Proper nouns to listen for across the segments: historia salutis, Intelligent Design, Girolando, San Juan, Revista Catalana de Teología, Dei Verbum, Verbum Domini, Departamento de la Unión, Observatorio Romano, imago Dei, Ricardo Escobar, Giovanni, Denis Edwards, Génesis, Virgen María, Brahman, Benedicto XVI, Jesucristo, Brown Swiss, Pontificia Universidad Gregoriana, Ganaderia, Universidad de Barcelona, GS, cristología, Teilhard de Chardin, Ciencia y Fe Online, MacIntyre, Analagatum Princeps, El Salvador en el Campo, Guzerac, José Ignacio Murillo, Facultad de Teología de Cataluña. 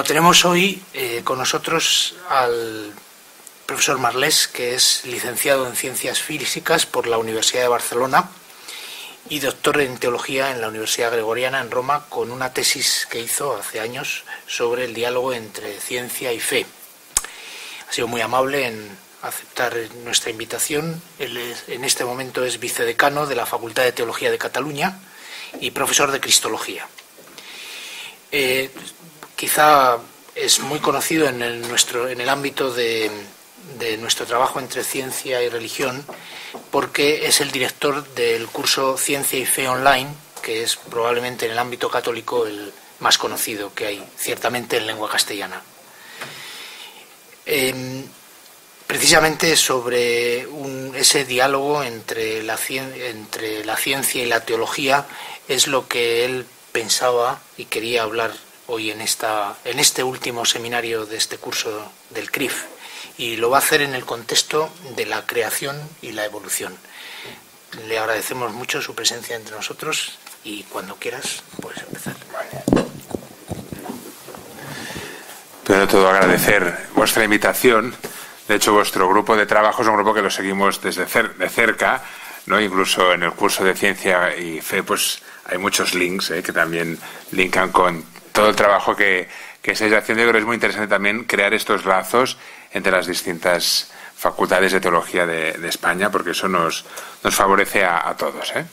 Bueno, tenemos hoy con nosotros al profesor Marlés, que es licenciado en Ciencias Físicas por la Universidad de Barcelona y doctor en Teología en la Universidad Gregoriana en Roma, con una tesis que hizo hace años sobre el diálogo entre ciencia y fe. Ha sido muy amable en aceptar nuestra invitación. Él en este momento es vicedecano de la Facultad de Teología de Cataluña y profesor de Cristología. Quizá es muy conocido en el ámbito de nuestro trabajo entre ciencia y religión, porque es el director del curso Ciencia y Fe Online, que es probablemente en el ámbito católico el más conocido que hay, ciertamente en lengua castellana. Precisamente sobre ese diálogo entre la ciencia y la teología es lo que él pensaba y quería hablar hoy en este último seminario de este curso del CRIF, y lo va a hacer en el contexto de la creación y la evolución. Le agradecemos mucho su presencia entre nosotros y cuando quieras puedes empezar. Primero de todo, agradecer vuestra invitación. De hecho, vuestro grupo de trabajo es un grupo que lo seguimos desde de cerca, ¿no? Incluso en el curso de Ciencia y Fe pues hay muchos links que también linkan con todo el trabajo que estáis haciendo. Yo creo que es muy interesante también crear estos lazos entre las distintas facultades de teología de España, porque eso nos favorece a todos, ¿eh?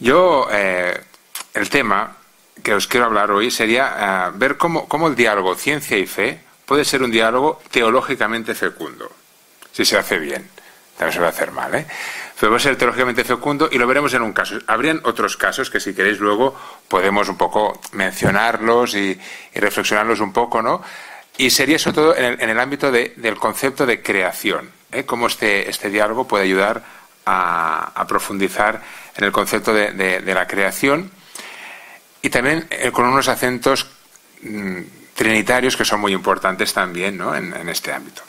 Yo, el tema que os quiero hablar hoy sería ver cómo el diálogo ciencia y fe puede ser un diálogo teológicamente fecundo, si se hace bien. También se va a hacer mal, ¿eh? Pero va a ser teológicamente fecundo y lo veremos en un caso. Habrían otros casos que, si queréis, luego podemos un poco mencionarlos y reflexionarlos un poco, ¿no? Y sería sobre todo en el ámbito del concepto de creación, ¿eh? Cómo este diálogo puede ayudar a profundizar en el concepto de la creación, y también con unos acentos trinitarios que son muy importantes también, ¿no? en este ámbito.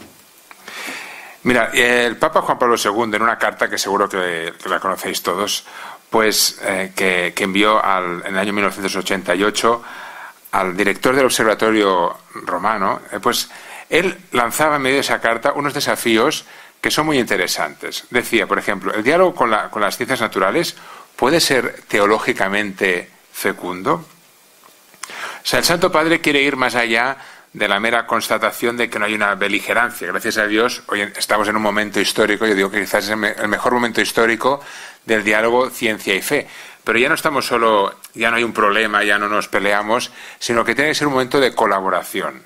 Mira, el Papa Juan Pablo II, en una carta que seguro que la conocéis todos, pues que envió en el año 1988 al director del Observatorio Romano, pues él lanzaba en medio de esa carta unos desafíos que son muy interesantes. Decía, por ejemplo, el diálogo con las ciencias naturales puede ser teológicamente fecundo. O sea, el Santo Padre quiere ir más allá de la mera constatación de que no hay una beligerancia. Gracias a Dios, hoy estamos en un momento histórico. Yo digo que quizás es el mejor momento histórico del diálogo ciencia y fe. Pero ya no estamos solo, ya no hay un problema, ya no nos peleamos, sino que tiene que ser un momento de colaboración.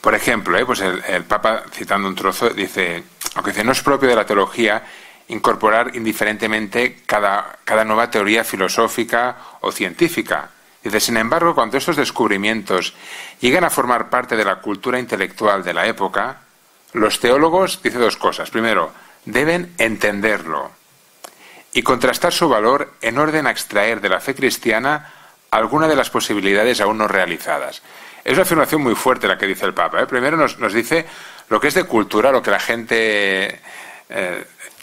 Por ejemplo, pues el Papa, citando un trozo, dice, aunque dice, no es propio de la teología incorporar indiferentemente cada nueva teoría filosófica o científica. Dice, sin embargo, cuando estos descubrimientos llegan a formar parte de la cultura intelectual de la época, los teólogos, dice dos cosas. Primero, deben entenderlo y contrastar su valor en orden a extraer de la fe cristiana alguna de las posibilidades aún no realizadas. Es una afirmación muy fuerte la que dice el Papa, ¿eh? Primero nos dice lo que es de cultura, lo que la gente...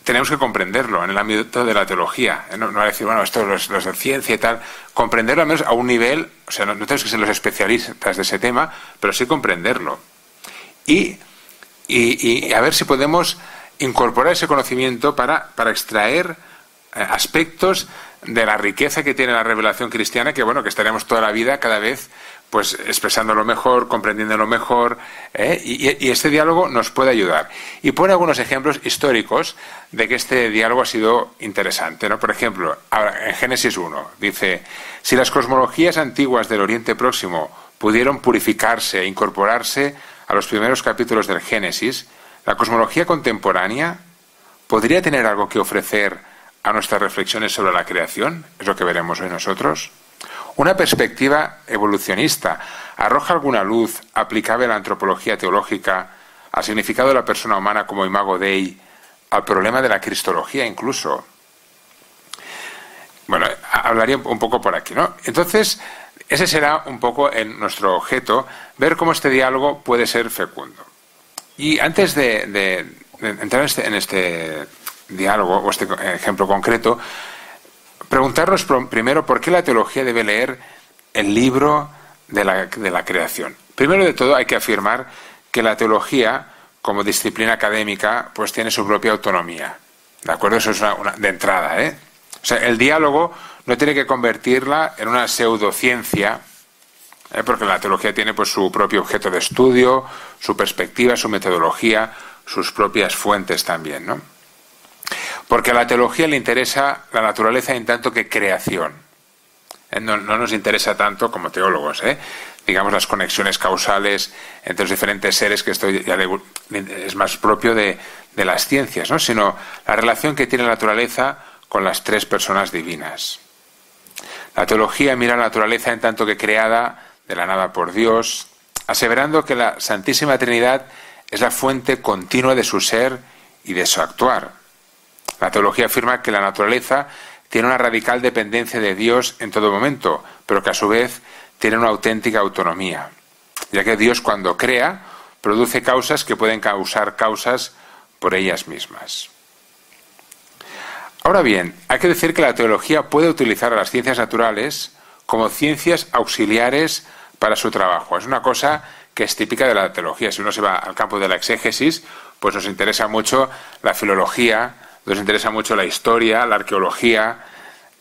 tenemos que comprenderlo en el ámbito de la teología. No decir, bueno, esto los de ciencia y tal. Comprenderlo al menos a un nivel, o sea, no tenemos que ser los especialistas de ese tema, pero sí comprenderlo. Y a ver si podemos incorporar ese conocimiento para extraer aspectos de la riqueza que tiene la revelación cristiana, que bueno, que estaremos toda la vida cada vez pues expresándolo mejor, comprendiéndolo mejor, ¿eh? Y este diálogo nos puede ayudar. Y pone algunos ejemplos históricos de que este diálogo ha sido interesante, ¿no? Por ejemplo, en Génesis 1 dice, si las cosmologías antiguas del Oriente Próximo pudieron purificarse e incorporarse a los primeros capítulos del Génesis, la cosmología contemporánea podría tener algo que ofrecer a nuestras reflexiones sobre la creación. Es lo que veremos hoy nosotros. Una perspectiva evolucionista arroja alguna luz aplicable a la antropología teológica, al significado de la persona humana como imago Dei, al problema de la cristología incluso. Bueno, hablaría un poco por aquí, ¿no? Entonces, ese será un poco nuestro objeto, ver cómo este diálogo puede ser fecundo. Y antes de entrar en este diálogo o este ejemplo concreto, preguntarnos primero por qué la teología debe leer el libro de la creación. Primero de todo hay que afirmar que la teología como disciplina académica pues tiene su propia autonomía. ¿De acuerdo? Eso es una de entrada, ¿eh? O sea, el diálogo no tiene que convertirla en una pseudociencia, ¿eh? Porque la teología tiene pues su propio objeto de estudio, su perspectiva, su metodología, sus propias fuentes también, ¿no? Porque a la teología le interesa la naturaleza en tanto que creación. No nos interesa tanto como teólogos, ¿eh? Digamos, las conexiones causales entre los diferentes seres, que esto ya es más propio de las ciencias, ¿no? Sino la relación que tiene la naturaleza con las tres personas divinas. La teología mira la naturaleza en tanto que creada de la nada por Dios, aseverando que la Santísima Trinidad es la fuente continua de su ser y de su actuar. La teología afirma que la naturaleza tiene una radical dependencia de Dios en todo momento, pero que a su vez tiene una auténtica autonomía, ya que Dios cuando crea produce causas que pueden causar causas por ellas mismas. Ahora bien, hay que decir que la teología puede utilizar a las ciencias naturales como ciencias auxiliares para su trabajo. Es una cosa que es típica de la teología. Si uno se va al campo de la exégesis, pues nos interesa mucho la filología, nos interesa mucho la historia, la arqueología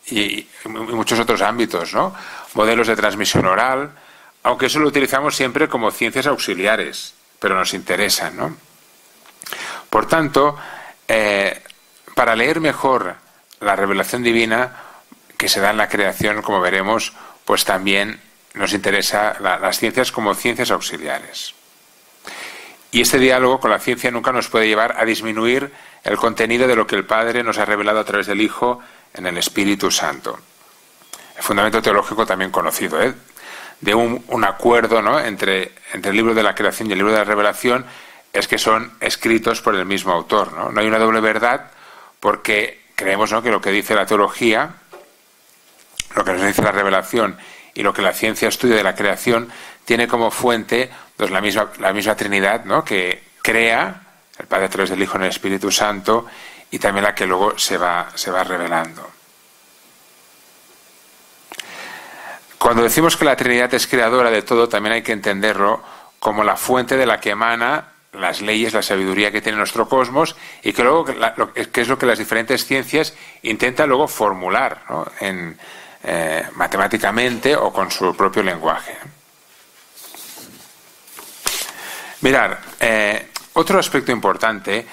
y muchos otros ámbitos, ¿no? Modelos de transmisión oral, aunque eso lo utilizamos siempre como ciencias auxiliares, pero nos interesan, ¿no? Por tanto, para leer mejor la revelación divina que se da en la creación, como veremos, pues también nos interesa las ciencias como ciencias auxiliares. Y este diálogo con la ciencia nunca nos puede llevar a disminuir el contenido de lo que el Padre nos ha revelado a través del Hijo en el Espíritu Santo. El fundamento teológico también conocido, ¿eh? De un acuerdo, ¿no? entre el libro de la creación y el libro de la revelación es que son escritos por el mismo autor, ¿no? No hay una doble verdad porque creemos, ¿no?, que lo que dice la teología, lo que nos dice la revelación y lo que la ciencia estudia de la creación tiene como fuente pues, la misma Trinidad, ¿no?, que crea el Padre a través del Hijo en el Espíritu Santo y también la que luego se va revelando. Cuando decimos que la Trinidad es creadora de todo, también hay que entenderlo como la fuente de la que emana las leyes, la sabiduría que tiene nuestro cosmos y que luego que es lo que las diferentes ciencias intentan luego formular, ¿no?, matemáticamente o con su propio lenguaje. Mirad, otro aspecto importante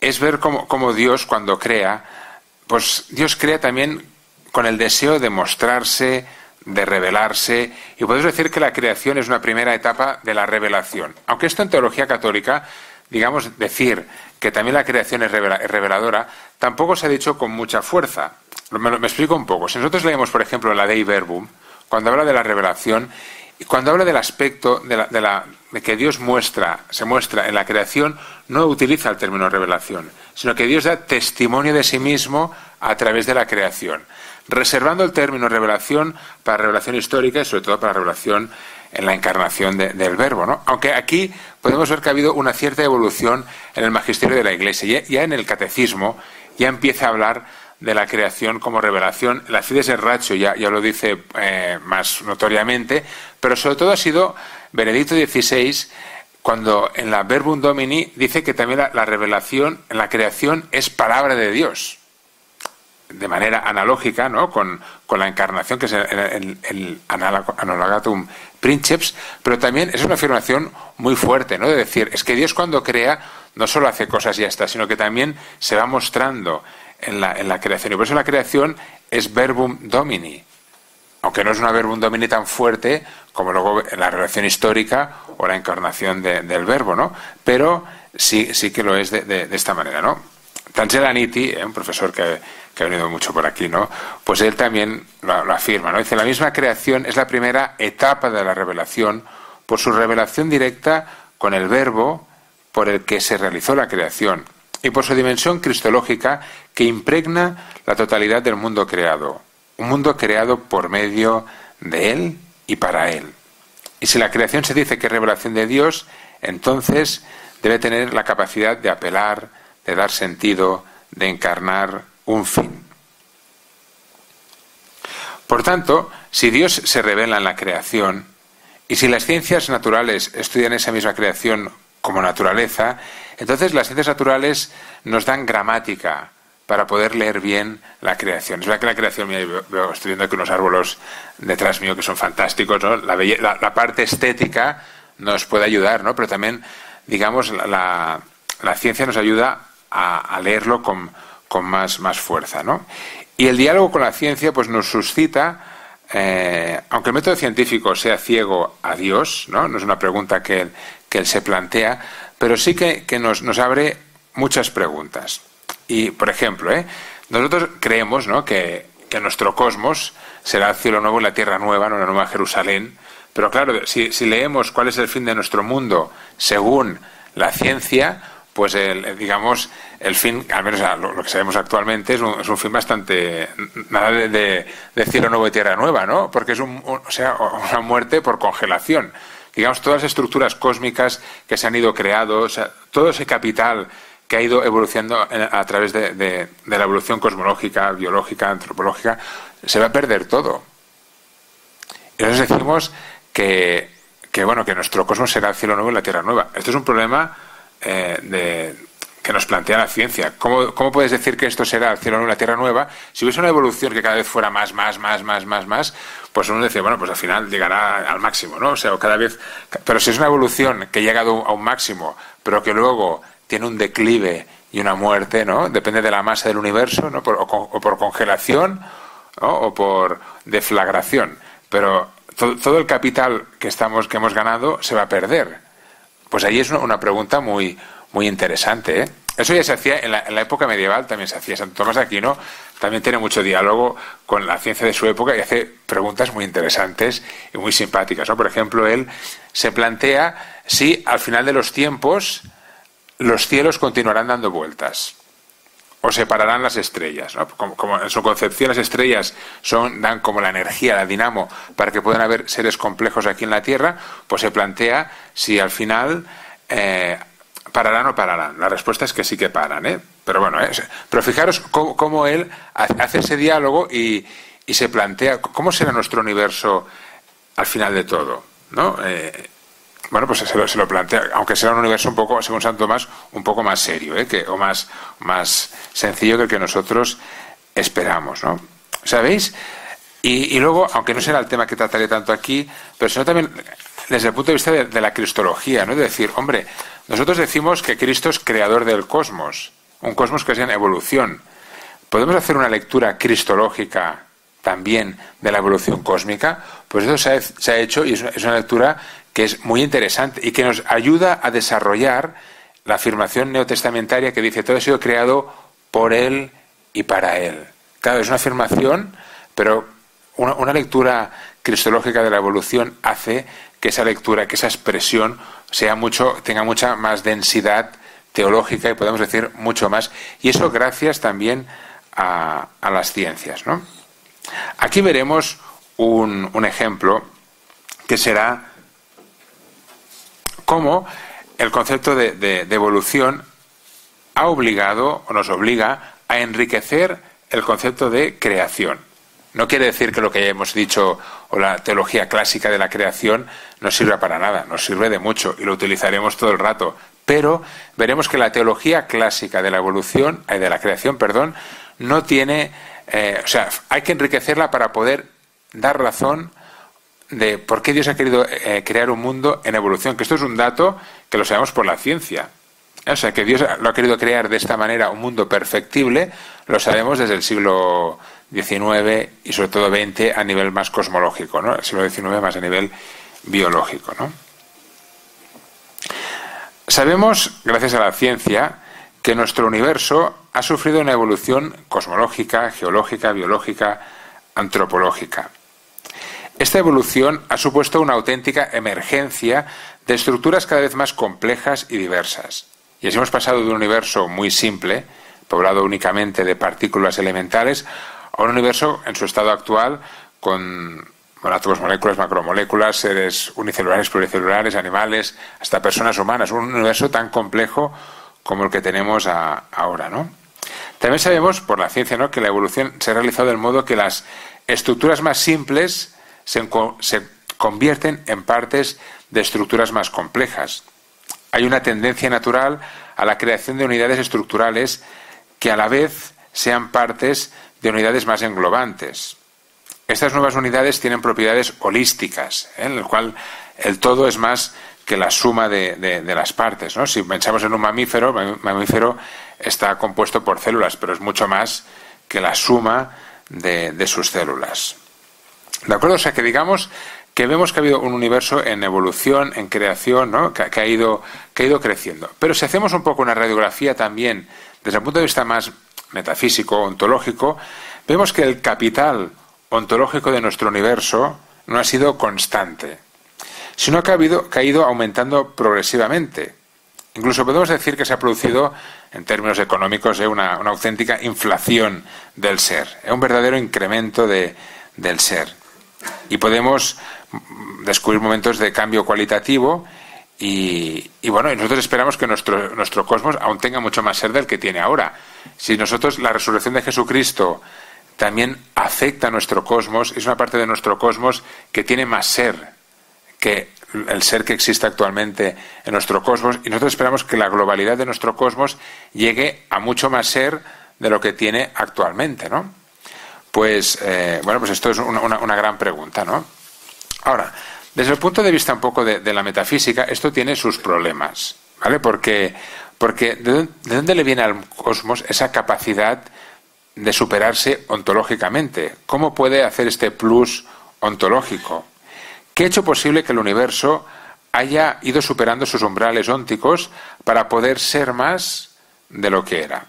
es ver cómo Dios cuando crea, pues Dios crea también con el deseo de mostrarse, de revelarse, y podemos decir que la creación es una primera etapa de la revelación. Aunque esto en teología católica, digamos, decir que también la creación es reveladora, tampoco se ha dicho con mucha fuerza. Me explico un poco. Si nosotros leemos, por ejemplo, la Dei Verbum, cuando habla de la revelación, cuando habla del aspecto de que Dios se muestra en la creación, no utiliza el término revelación, sino que Dios da testimonio de sí mismo a través de la creación, reservando el término revelación para revelación histórica y sobre todo para revelación en la encarnación del Verbo, ¿no? Aunque aquí podemos ver que ha habido una cierta evolución en el magisterio de la Iglesia. Ya en el catecismo ya empieza a hablar de la creación como revelación. La Fides Erratio ya lo dice más notoriamente, pero sobre todo ha sido Benedicto XVI cuando en la Verbum Domini dice que también la revelación en la creación es palabra de Dios, de manera analógica, ¿no?, con la encarnación, que es el Analagatum Princeps, pero también es una afirmación muy fuerte, ¿no?, de decir, es que Dios cuando crea no solo hace cosas y ya está, sino que también se va mostrando en la creación. Y por eso la creación es Verbum Domini, aunque no es una Verbum Domini tan fuerte como luego en la revelación histórica o la encarnación del Verbo, ¿no? Pero sí que lo es de esta manera, ¿no? Tanzella-Nitti, un profesor que ha venido mucho por aquí, ¿no?, pues él también lo afirma, ¿no? Dice, la misma creación es la primera etapa de la revelación por su revelación directa con el Verbo por el que se realizó la creación, y por su dimensión cristológica que impregna la totalidad del mundo creado, un mundo creado por medio de Él y para Él. Y si la creación se dice que es revelación de Dios, entonces debe tener la capacidad de apelar, de dar sentido, de encarnar un fin. Por tanto, si Dios se revela en la creación Y si las ciencias naturales estudian esa misma creación como naturaleza, entonces las ciencias naturales nos dan gramática para poder leer bien la creación. Es verdad que la creación, mira, estoy viendo aquí unos árboles detrás mío que son fantásticos, ¿no? La parte estética nos puede ayudar, ¿no? Pero también, digamos, la ciencia nos ayuda a leerlo con más fuerza, ¿no? Y el diálogo con la ciencia pues nos suscita, aunque el método científico sea ciego a Dios, ¿no? No es una pregunta que él se plantea, pero sí que nos abre muchas preguntas. Y, por ejemplo, nosotros creemos, ¿no?, que nuestro cosmos será el cielo nuevo y la tierra nueva, ¿no?, la nueva Jerusalén. Pero claro, si leemos cuál es el fin de nuestro mundo según la ciencia, pues el fin, al menos lo que sabemos actualmente, es un fin bastante nada de cielo nuevo y tierra nueva, ¿no? Porque es una muerte por congelación. Digamos, todas las estructuras cósmicas que se han ido creando, o sea, todo ese capital que ha ido evolucionando a través de la evolución cosmológica, biológica, antropológica, se va a perder todo. Y nosotros decimos que nuestro cosmos será el cielo nuevo y la tierra nueva. Esto es un problema que nos plantea la ciencia. ¿Cómo puedes decir que esto será el cielo nuevo y la tierra nueva? Si hubiese una evolución que cada vez fuera más, pues uno decía, bueno, pues al final llegará al máximo, ¿no? O sea, cada vez... Pero si es una evolución que ha llegado a un máximo, pero que luego tiene un declive y una muerte, ¿no? Depende de la masa del universo, ¿no? O por congelación, ¿no?, o por deflagración. Pero todo el capital que hemos ganado se va a perder. Pues ahí es una pregunta muy, muy interesante, ¿eh? Eso ya se hacía en la época medieval, también se hacía. Santo Tomás de Aquino también tiene mucho diálogo con la ciencia de su época y hace preguntas muy interesantes y muy simpáticas, ¿no? Por ejemplo, él se plantea si al final de los tiempos los cielos continuarán dando vueltas o separarán las estrellas, ¿no? Como en su concepción las estrellas dan como la energía, la dinamo, para que puedan haber seres complejos aquí en la Tierra, pues se plantea si al final pararán o pararán. La respuesta es que sí que paran, ¿eh? Pero bueno, pero fijaros cómo él hace ese diálogo y se plantea cómo será nuestro universo al final de todo, ¿no? Bueno, pues se lo plantea, aunque será un universo un poco, según Santo Tomás, un poco más serio, o más sencillo que el que nosotros esperamos, ¿no? ¿Sabéis? Y luego, aunque no será el tema que trataré tanto aquí, pero sino también desde el punto de vista de la cristología, ¿no? Es decir, hombre, nosotros decimos que Cristo es creador del cosmos, un cosmos que es en evolución. ¿Podemos hacer una lectura cristológica también de la evolución cósmica? Pues eso se ha hecho y es una lectura que es muy interesante y que nos ayuda a desarrollar la afirmación neotestamentaria que dice todo ha sido creado por Él y para Él. Claro, es una afirmación, pero una lectura cristológica de la evolución hace que esa lectura, que esa expresión tenga mucha más densidad teológica y podemos decir mucho más. Y eso gracias también a las ciencias, ¿no? Aquí veremos un ejemplo que será cómo el concepto de evolución ha obligado o nos obliga a enriquecer el concepto de creación. No quiere decir que lo que hemos dicho o la teología clásica de la creación no sirva para nada, nos sirve de mucho y lo utilizaremos todo el rato, pero veremos que la teología clásica de la evolución, de la creación, perdón, no tiene, hay que enriquecerla para poder dar razón de por qué Dios ha querido crear un mundo en evolución, que esto es un dato que lo sabemos por la ciencia. O sea, que Dios lo ha querido crear de esta manera, un mundo perfectible, lo sabemos desde el siglo XIX y sobre todo XX a nivel más cosmológico, ¿no? El siglo XIX más a nivel biológico, ¿no? Sabemos, gracias a la ciencia, que nuestro universo ha sufrido una evolución cosmológica, geológica, biológica, antropológica. Esta evolución ha supuesto una auténtica emergencia de estructuras cada vez más complejas y diversas. Y así hemos pasado de un universo muy simple, poblado únicamente de partículas elementales, a un universo en su estado actual con átomos, moléculas, macromoléculas, seres unicelulares, pluricelulares, animales, hasta personas humanas. Un universo tan complejo como el que tenemos ahora, ¿no? También sabemos, por la ciencia, ¿no?, que la evolución se ha realizado del modo que las estructuras más simples se convierten en partes de estructuras más complejas. Hay una tendencia natural a la creación de unidades estructurales que a la vez sean partes de unidades más englobantes. Estas nuevas unidades tienen propiedades holísticas, en el cual el todo es más que la suma de las partes, ¿no? Si pensamos en un mamífero, el mamífero está compuesto por células, pero es mucho más que la suma de sus células. ¿De acuerdo? O sea, que digamos que vemos que ha habido un universo en evolución, en creación, ¿no? que ha ido creciendo. Pero si hacemos un poco una radiografía también, desde el punto de vista más metafísico, ontológico, vemos que el capital ontológico de nuestro universo no ha sido constante, sino que ha ido aumentando progresivamente. Incluso podemos decir que se ha producido, en términos económicos, una auténtica inflación del ser, un verdadero incremento del ser. Y podemos descubrir momentos de cambio cualitativo y bueno, nosotros esperamos que nuestro cosmos aún tenga mucho más ser del que tiene ahora. Si nosotros, la resurrección de Jesucristo también afecta a nuestro cosmos, es una parte de nuestro cosmos que tiene más ser que el ser que existe actualmente en nuestro cosmos, y nosotros esperamos que la globalidad de nuestro cosmos llegue a mucho más ser de lo que tiene actualmente, ¿no? Pues, bueno, pues esto es una gran pregunta, ¿no? Ahora, desde el punto de vista un poco de la metafísica, esto tiene sus problemas, ¿vale? Porque ¿de dónde le viene al cosmos esa capacidad de superarse ontológicamente? ¿Cómo puede hacer este plus ontológico? ¿Qué ha hecho posible que el universo haya ido superando sus umbrales ónticos para poder ser más de lo que era?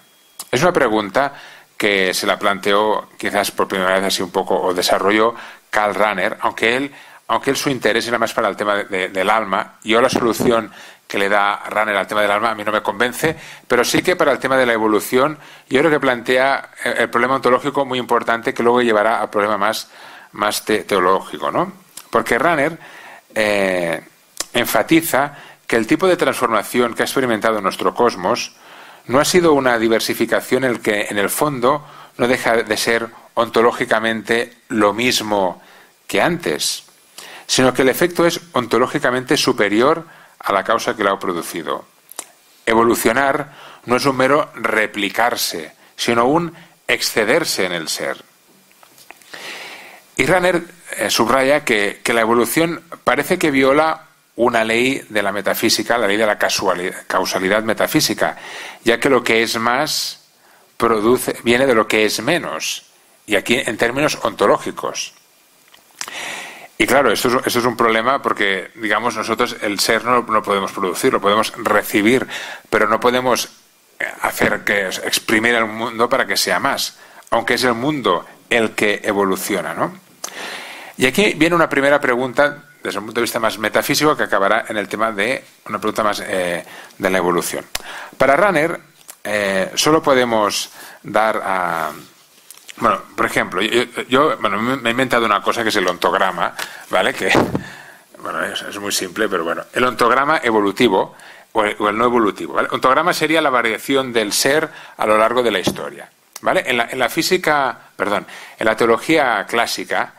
Es una pregunta que se la planteó quizás por primera vez así un poco, o desarrolló Karl Rahner, aunque su interés era más para el tema del alma. Yo la solución que le da Rahner al tema del alma a mí no me convence, pero sí que para el tema de la evolución yo creo que plantea el problema ontológico muy importante, que luego llevará al problema más teológico, ¿no? Porque Rahner enfatiza que el tipo de transformación que ha experimentado nuestro cosmos no ha sido una diversificación en la que, en el fondo, no deja de ser ontológicamente lo mismo que antes, sino que el efecto es ontológicamente superior a la causa que lo ha producido. Evolucionar no es un mero replicarse, sino un excederse en el ser. Y Rahner subraya que la evolución parece que viola una ley de la metafísica, la ley de la causalidad metafísica, ya que lo que es más viene de lo que es menos, y aquí en términos ontológicos. Y claro, esto es un problema porque, digamos, nosotros el ser no podemos producir, lo podemos recibir, pero no podemos hacer que exprimir el mundo para que sea más, aunque es el mundo el que evoluciona, ¿no? Y aquí viene una primera pregunta desde un punto de vista más metafísico, que acabará en el tema de una pregunta más de la evolución. Para Rahner, solo podemos dar a... Bueno, por ejemplo, yo me he inventado una cosa que es el ontograma, ¿vale? Que, bueno, es muy simple, pero bueno. El ontograma evolutivo o el no evolutivo, ¿vale? Ontograma sería la variación del ser a lo largo de la historia, ¿vale? En la teología clásica,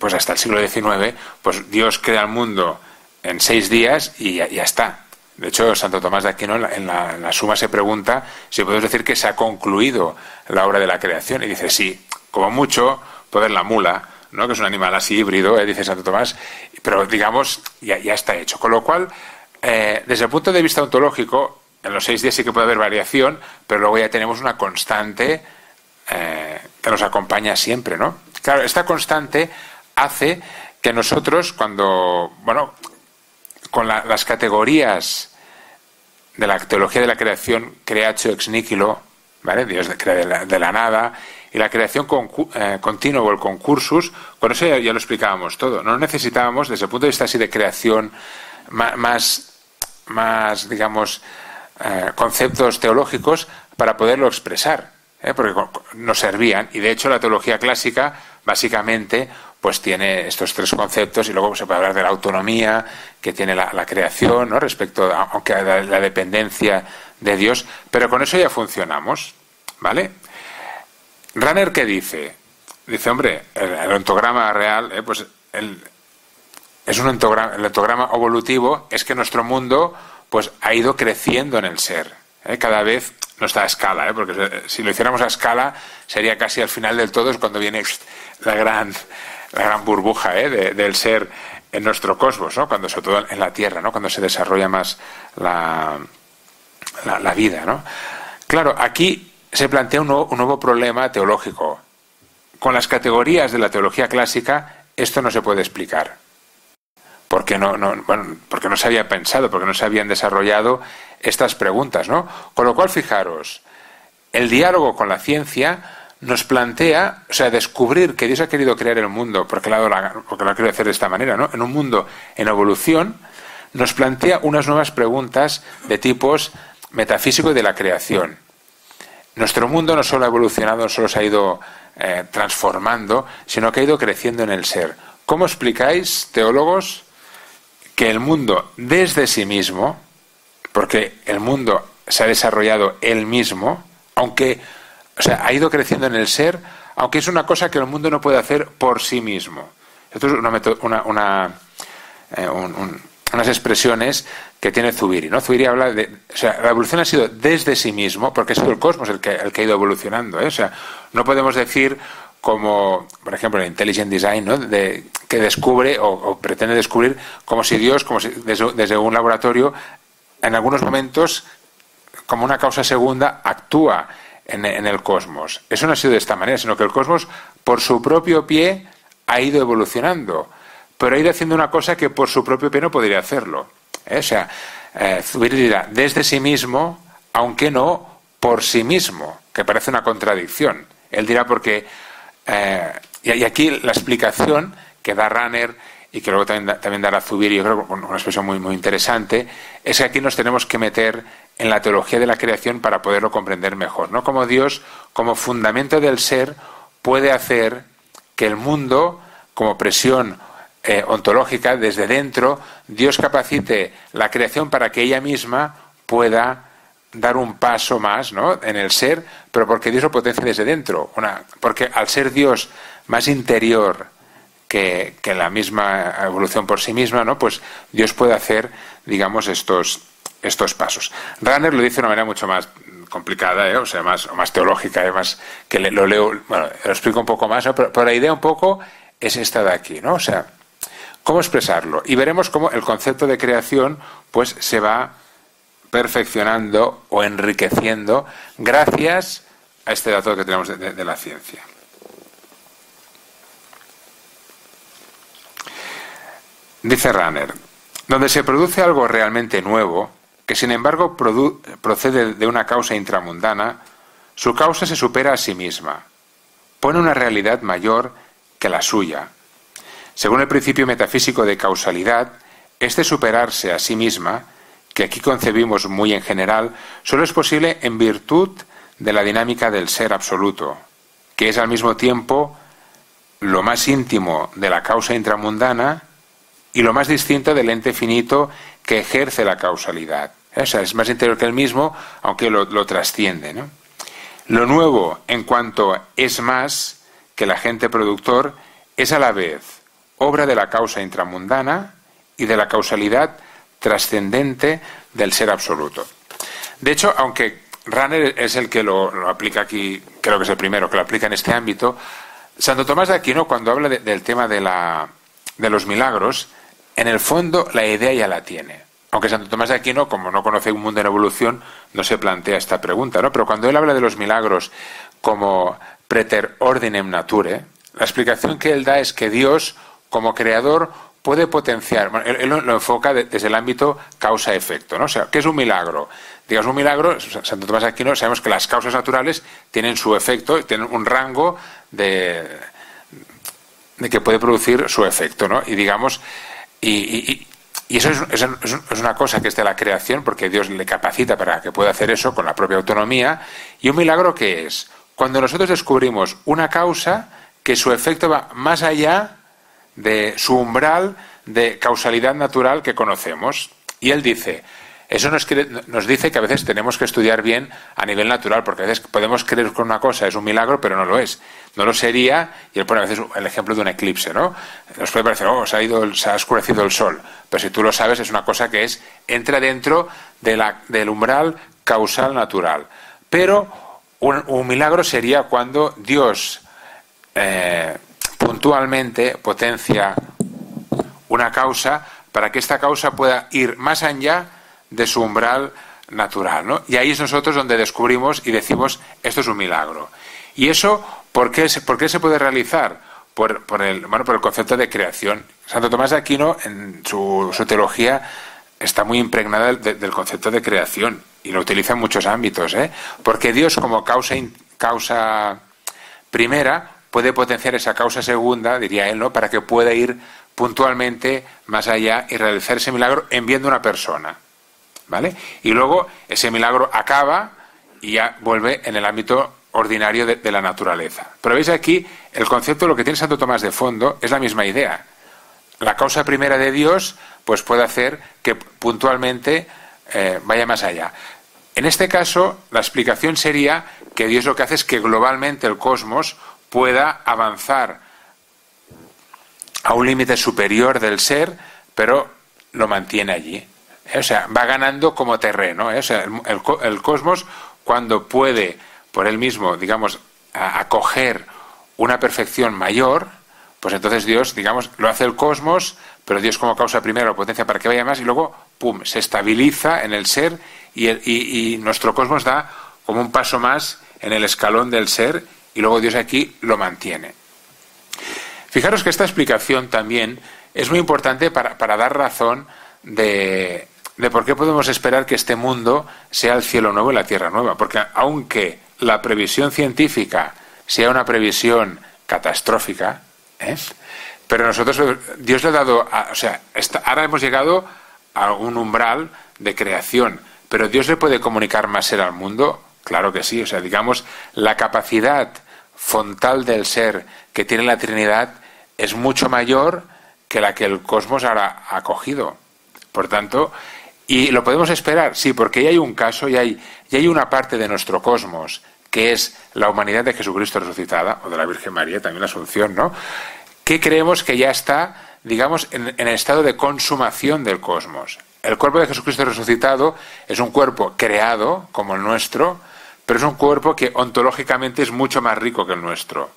pues hasta el siglo XIX, pues Dios crea el mundo en 6 días y ya está. De hecho, Santo Tomás de Aquino en la Suma se pregunta si podemos decir que se ha concluido la obra de la creación. Y dice, sí, como mucho, puede ver la mula, ¿no? Que es un animal así híbrido, dice Santo Tomás, pero digamos, ya está hecho. Con lo cual, desde el punto de vista ontológico, en los 6 días sí que puede haber variación, pero luego ya tenemos una constante que nos acompaña siempre, ¿no? Claro, esta constante hace que nosotros, cuando, bueno, con las categorías de la teología de la creación, creatio ex nihilo, ¿vale? Dios crea de la nada, y la creación continua o el concursus, con eso ya lo explicábamos todo. No necesitábamos, desde el punto de vista así de creación, más digamos, conceptos teológicos para poderlo expresar, ¿eh? Porque nos servían, y de hecho la teología clásica, básicamente, pues tiene estos 3 conceptos, y luego se puede hablar de la autonomía que tiene la creación, ¿no? Respecto a la dependencia de Dios, pero con eso ya funcionamos, ¿vale? Rahner, ¿qué dice? Dice, hombre, el ontograma real, pues es un ontograma, el ontograma evolutivo es que nuestro mundo pues ha ido creciendo en el ser, ¿eh? Cada vez no está a escala, ¿eh? Porque si lo hiciéramos a escala sería casi al final del todo, es cuando viene la gran burbuja, ¿eh? del ser en nuestro cosmos, ¿no? Cuando, sobre todo en la Tierra, ¿no? Cuando se desarrolla más la vida, ¿no? Claro, aquí se plantea un nuevo problema teológico. Con las categorías de la teología clásica esto no se puede explicar, porque porque no se había pensado, porque no se habían desarrollado estas preguntas, ¿no? Con lo cual, fijaros, el diálogo con la ciencia nos plantea, o sea, descubrir que Dios ha querido crear el mundo, porque lo ha querido hacer de esta manera, ¿no? En un mundo en evolución, nos plantea unas nuevas preguntas de tipos metafísico y de la creación. Nuestro mundo no solo ha evolucionado, no solo se ha ido transformando, sino que ha ido creciendo en el ser. ¿Cómo explicáis, teólogos, que el mundo desde sí mismo, porque el mundo se ha desarrollado él mismo, aunque, o sea, ha ido creciendo en el ser, aunque es una cosa que el mundo no puede hacer por sí mismo? Esto es unas expresiones que tiene Zubiri, ¿no? Zubiri habla de, o sea, la evolución ha sido desde sí mismo, porque ha sido el cosmos el que ha ido evolucionando, ¿eh? O sea, no podemos decir, como por ejemplo el Intelligent Design, ¿no? Que descubre o pretende descubrir como si Dios, desde un laboratorio, en algunos momentos, como una causa segunda, actúa en el cosmos. Eso no ha sido de esta manera, sino que el cosmos por su propio pie ha ido evolucionando, pero ha ido haciendo una cosa que por su propio pie no podría hacerlo, ¿eh? O sea, Zubiri dirá, desde sí mismo, aunque no por sí mismo, que parece una contradicción. Él dirá porque... y aquí la explicación que da Rahner y que luego también dará Zubiri, yo creo, con una expresión muy, muy interesante, es que aquí nos tenemos que meter en la teología de la creación para poderlo comprender mejor, ¿no? Como Dios, como fundamento del ser, puede hacer que el mundo, como presión ontológica, desde dentro, Dios capacite la creación para que ella misma pueda dar un paso más, ¿no? En el ser, pero porque Dios lo potencia desde dentro. Porque al ser Dios más interior que la misma evolución por sí misma, ¿no? Pues Dios puede hacer, digamos, estos pasos. Rahner lo dice de una manera mucho más complicada, ¿eh? O sea, más teológica, además, que lo leo, bueno, lo explico un poco más, ¿no? Pero la idea un poco es esta de aquí, ¿no? O sea, ¿cómo expresarlo? Y veremos cómo el concepto de creación pues se va perfeccionando o enriqueciendo gracias a este dato que tenemos de la ciencia. Dice Rahner, donde se produce algo realmente nuevo, que sin embargo procede de una causa intramundana, su causa se supera a sí misma, pone una realidad mayor que la suya. Según el principio metafísico de causalidad, este superarse a sí misma, que aquí concebimos muy en general, solo es posible en virtud de la dinámica del ser absoluto, que es al mismo tiempo lo más íntimo de la causa intramundana y lo más distinto del ente finito que ejerce la causalidad. O sea, es más interior que el mismo, aunque lo trasciende, ¿no? Lo nuevo, en cuanto es más que el agente productor, es a la vez obra de la causa intramundana y de la causalidad trascendente del ser absoluto. De hecho, aunque Rahner es el que lo aplica aquí, creo que es el primero que lo aplica en este ámbito, Santo Tomás de Aquino, cuando habla del tema de los milagros, en el fondo la idea ya la tiene. Aunque Santo Tomás de Aquino, como no conoce un mundo en evolución, no se plantea esta pregunta, ¿no? Pero cuando él habla de los milagros como preter ordinem nature, la explicación que él da es que Dios, como creador, puede potenciar, bueno, él lo enfoca desde el ámbito causa-efecto, ¿no? O sea, ¿qué es un milagro? Digamos, un milagro, Santo Tomás de Aquino, sabemos que las causas naturales tienen su efecto, tienen un rango de que puede producir su efecto, ¿no? Y digamos, y eso es una cosa que es de la creación, porque Dios le capacita para que pueda hacer eso con la propia autonomía. ¿Y un milagro qué es? Cuando nosotros descubrimos una causa que su efecto va más allá de su umbral de causalidad natural que conocemos. Y él dice, Eso nos dice que a veces tenemos que estudiar bien a nivel natural, porque a veces podemos creer que una cosa es un milagro, pero no lo es. No lo sería, y él pone a veces el ejemplo de un eclipse, ¿no? Nos puede parecer, oh, se ha oscurecido el sol, pero si tú lo sabes, es una cosa que entra dentro del umbral causal natural. Pero un milagro sería cuando Dios puntualmente potencia una causa para que esta causa pueda ir más allá de su umbral natural, ¿no? Y ahí es nosotros donde descubrimos y decimos, esto es un milagro. Y eso, ¿por qué se puede realizar? Por el concepto de creación. Santo Tomás de Aquino, en su teología, está muy impregnada del concepto de creación, y lo utiliza en muchos ámbitos, ¿eh? Porque Dios, como causa primera, puede potenciar esa causa segunda, diría él, ¿no?, para que pueda ir puntualmente más allá y realizar ese milagro enviando una persona, ¿vale? Y luego ese milagro acaba y ya vuelve en el ámbito ordinario de la naturaleza. Pero veis aquí, el concepto, lo que tiene Santo Tomás de fondo, es la misma idea. La causa primera de Dios, pues puede hacer que puntualmente vaya más allá. En este caso, la explicación sería que Dios lo que hace es que globalmente el cosmos pueda avanzar a un límite superior del ser, pero lo mantiene allí. O sea, va ganando como terreno, ¿eh? O sea, el cosmos, cuando puede por él mismo, digamos, acoger una perfección mayor, pues entonces Dios, digamos, lo hace el cosmos, pero Dios como causa primero, potencia para que vaya más, y luego, pum, se estabiliza en el ser, y nuestro cosmos da como un paso más en el escalón del ser, y luego Dios aquí lo mantiene. Fijaros que esta explicación también es muy importante para dar razón de por qué podemos esperar que este mundo sea el cielo nuevo y la tierra nueva. Porque aunque la previsión científica sea una previsión catastrófica, ¿eh?, pero nosotros, Dios le ha dado, ahora hemos llegado a un umbral de creación, pero ¿Dios le puede comunicar más ser al mundo? Claro que sí. O sea, digamos, la capacidad frontal del ser que tiene la Trinidad es mucho mayor que la que el cosmos ahora ha acogido. Por tanto, y lo podemos esperar, sí, porque ya hay un caso, ya hay una parte de nuestro cosmos, que es la humanidad de Jesucristo resucitada, o de la Virgen María, también la Asunción, ¿no?, que creemos que ya está, digamos, en el estado de consumación del cosmos. El cuerpo de Jesucristo resucitado es un cuerpo creado, como el nuestro, pero es un cuerpo que ontológicamente es mucho más rico que el nuestro.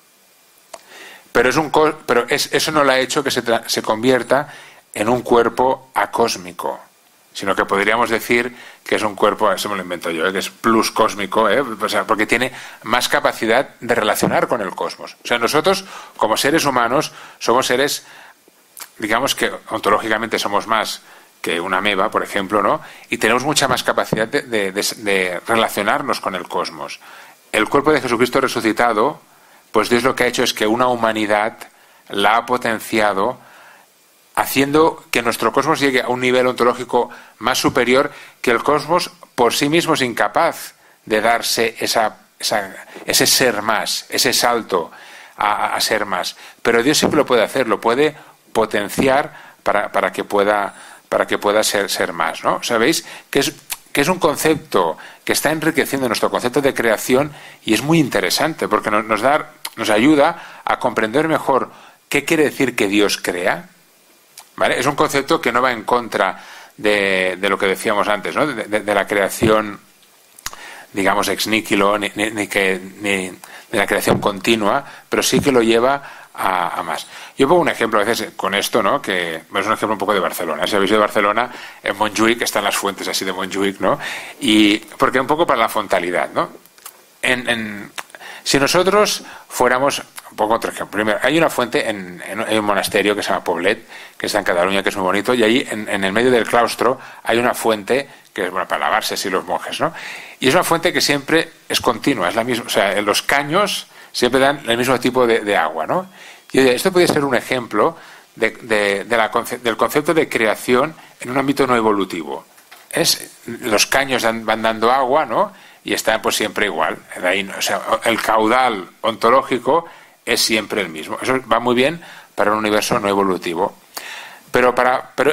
Pero, eso no lo ha hecho que se convierta en un cuerpo acósmico, sino que podríamos decir que es un cuerpo, eso me lo invento yo, que es pluscósmico, o sea, porque tiene más capacidad de relacionar con el cosmos. O sea, nosotros, como seres humanos, somos seres, digamos, que ontológicamente somos más que una ameba, por ejemplo, ¿no?, y tenemos mucha más capacidad de relacionarnos con el cosmos. El cuerpo de Jesucristo resucitado, pues Dios lo que ha hecho es que una humanidad la ha potenciado, haciendo que nuestro cosmos llegue a un nivel ontológico más superior, que el cosmos por sí mismo es incapaz de darse ese ser más, ese salto a ser más. Pero Dios siempre lo puede hacer, lo puede potenciar para que pueda ser más, ¿no? ¿Sabéis? Que es un concepto que está enriqueciendo nuestro concepto de creación, y es muy interesante porque nos ayuda a comprender mejor qué quiere decir que Dios crea, ¿vale? Es un concepto que no va en contra de lo que decíamos antes, ¿no?, de la creación, digamos, ex nihilo, ni de la creación continua, pero sí que lo lleva a más. Yo pongo un ejemplo a veces con esto, ¿no?, que es un ejemplo un poco de Barcelona. Si habéis ido a Barcelona, en Montjuic están las fuentes así de Montjuic, ¿no?, y porque un poco para la fontalidad, ¿no? Si nosotros fuéramos, un poco otro ejemplo, primero, hay una fuente hay un monasterio que se llama Poblet, que está en Cataluña, que es muy bonito, y ahí en el medio del claustro hay una fuente que es, bueno, para lavarse así los monjes, ¿no?, y es una fuente que siempre es continua, es la misma, o sea, los caños siempre dan el mismo tipo de agua, ¿no? Y esto podría ser un ejemplo del concepto de creación en un ámbito no evolutivo. Los caños van dando agua, ¿no?, y está pues siempre igual. De ahí, o sea, el caudal ontológico es siempre el mismo. Eso va muy bien para un universo no evolutivo. Pero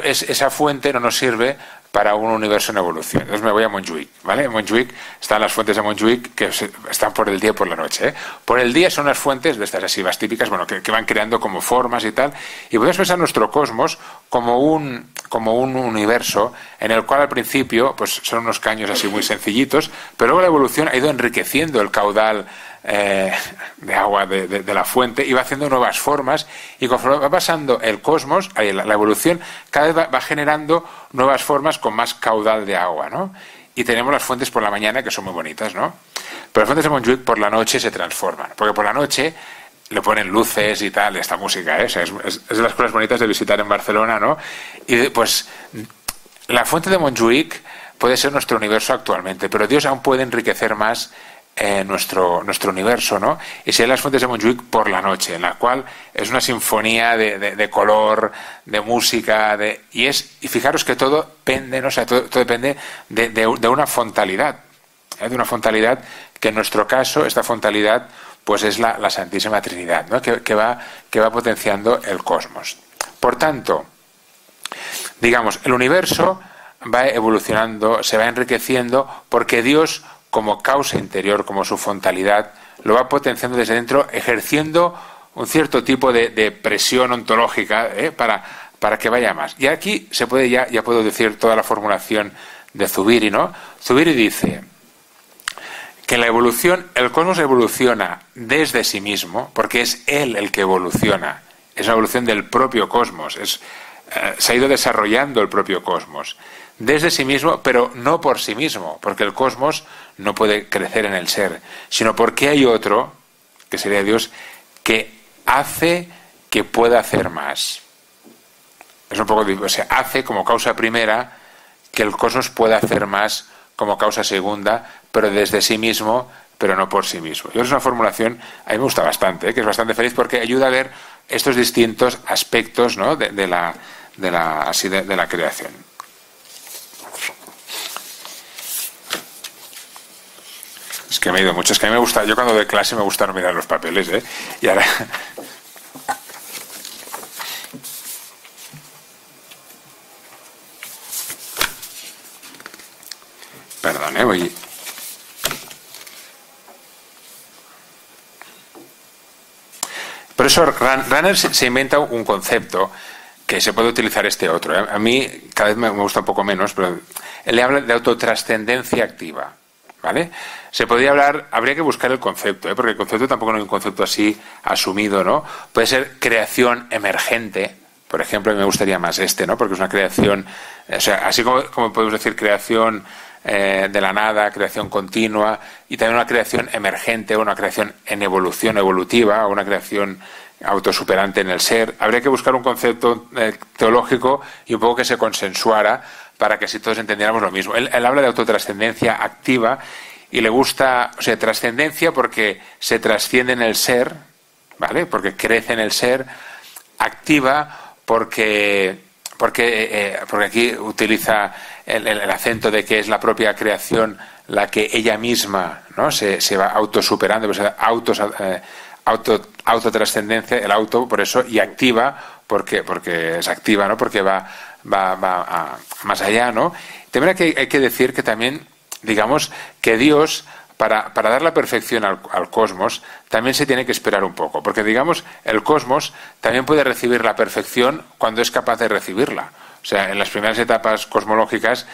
esa fuente no nos sirve para un universo en evolución. Entonces me voy a Montjuic, ¿vale? En Montjuic están las fuentes de Montjuic que están por el día y por la noche, ¿eh? Por el día son las fuentes de estas asivas típicas, bueno, que van creando como formas y tal, y podemos pensar nuestro cosmos como un universo en el cual al principio pues son unos caños así muy sencillitos, pero luego la evolución ha ido enriqueciendo el caudal de agua de la fuente y va haciendo nuevas formas, y conforme va pasando el cosmos, la evolución cada vez va generando nuevas formas con más caudal de agua, ¿no? Y tenemos las fuentes por la mañana que son muy bonitas, ¿no? Pero las fuentes de Montjuic por la noche se transforman, porque por la noche le ponen luces y tal, esta música, ¿eh? O sea, es de las cosas bonitas de visitar en Barcelona, ¿no? Y pues la fuente de Montjuic puede ser nuestro universo actualmente, pero Dios aún puede enriquecer más nuestro universo, ¿no? Y se ven las fuentes de Montjuic por la noche, en la cual es una sinfonía de color, de música, y fijaros que todo depende, ¿no? O sea, todo depende de una fontalidad, ¿eh? De una fontalidad que en nuestro caso, esta fontalidad, pues es la Santísima Trinidad, ¿no? que va potenciando el cosmos. Por tanto, digamos, el universo va evolucionando, se va enriqueciendo, porque Dios, como causa interior, como su fontalidad, lo va potenciando desde dentro, ejerciendo un cierto tipo de presión ontológica, ¿eh? para que vaya más. Y aquí se puede ya puedo decir toda la formulación de Zubiri, ¿no? Zubiri dice que la evolución, el cosmos evoluciona desde sí mismo, porque es él el que evoluciona. Es una evolución del propio cosmos. Se ha ido desarrollando el propio cosmos desde sí mismo, pero no por sí mismo, porque el cosmos no puede crecer en el ser, sino porque hay otro, que sería Dios, que hace que pueda hacer más. Es un poco difícil, o sea, hace como causa primera que el cosmos pueda hacer más como causa segunda, pero desde sí mismo, pero no por sí mismo. Y es una formulación, a mí me gusta bastante, ¿eh? Que es bastante feliz porque ayuda a ver estos distintos aspectos, ¿no? de la creación. Es que me he ido mucho, es que a mí me gusta, yo cuando doy clase me gusta no mirar los papeles, ¿eh? Y ahora... Perdón, ¿eh? Voy... Por eso Rahner se inventa un concepto que se puede utilizar este otro, ¿eh? A mí cada vez me gusta un poco menos, pero él le habla de autotrascendencia activa, ¿vale? Se podría hablar, habría que buscar el concepto, ¿eh? Porque el concepto tampoco no es un concepto así asumido, ¿no? Puede ser creación emergente, por ejemplo, me gustaría más este, ¿no? Porque es una creación, o sea, así como podemos decir creación de la nada, creación continua, y también una creación emergente, una creación en evolución evolutiva, una creación autosuperante en el ser. Habría que buscar un concepto teológico y un poco que se consensuara, para que si todos entendiéramos lo mismo. Él habla de autotrascendencia activa y le gusta, o sea, trascendencia porque se trasciende en el ser, ¿vale? Porque crece en el ser, activa porque aquí utiliza el acento de que es la propia creación la que ella misma, ¿no? se va autosuperando, pues, autotrascendencia, el auto, por eso, y activa porque es activa, ¿no? Porque va más allá, ¿no? También hay que decir que también, digamos, que Dios, para dar la perfección al cosmos, también se tiene que esperar un poco, porque, digamos, el cosmos también puede recibir la perfección cuando es capaz de recibirla. O sea, en las primeras etapas cosmológicas,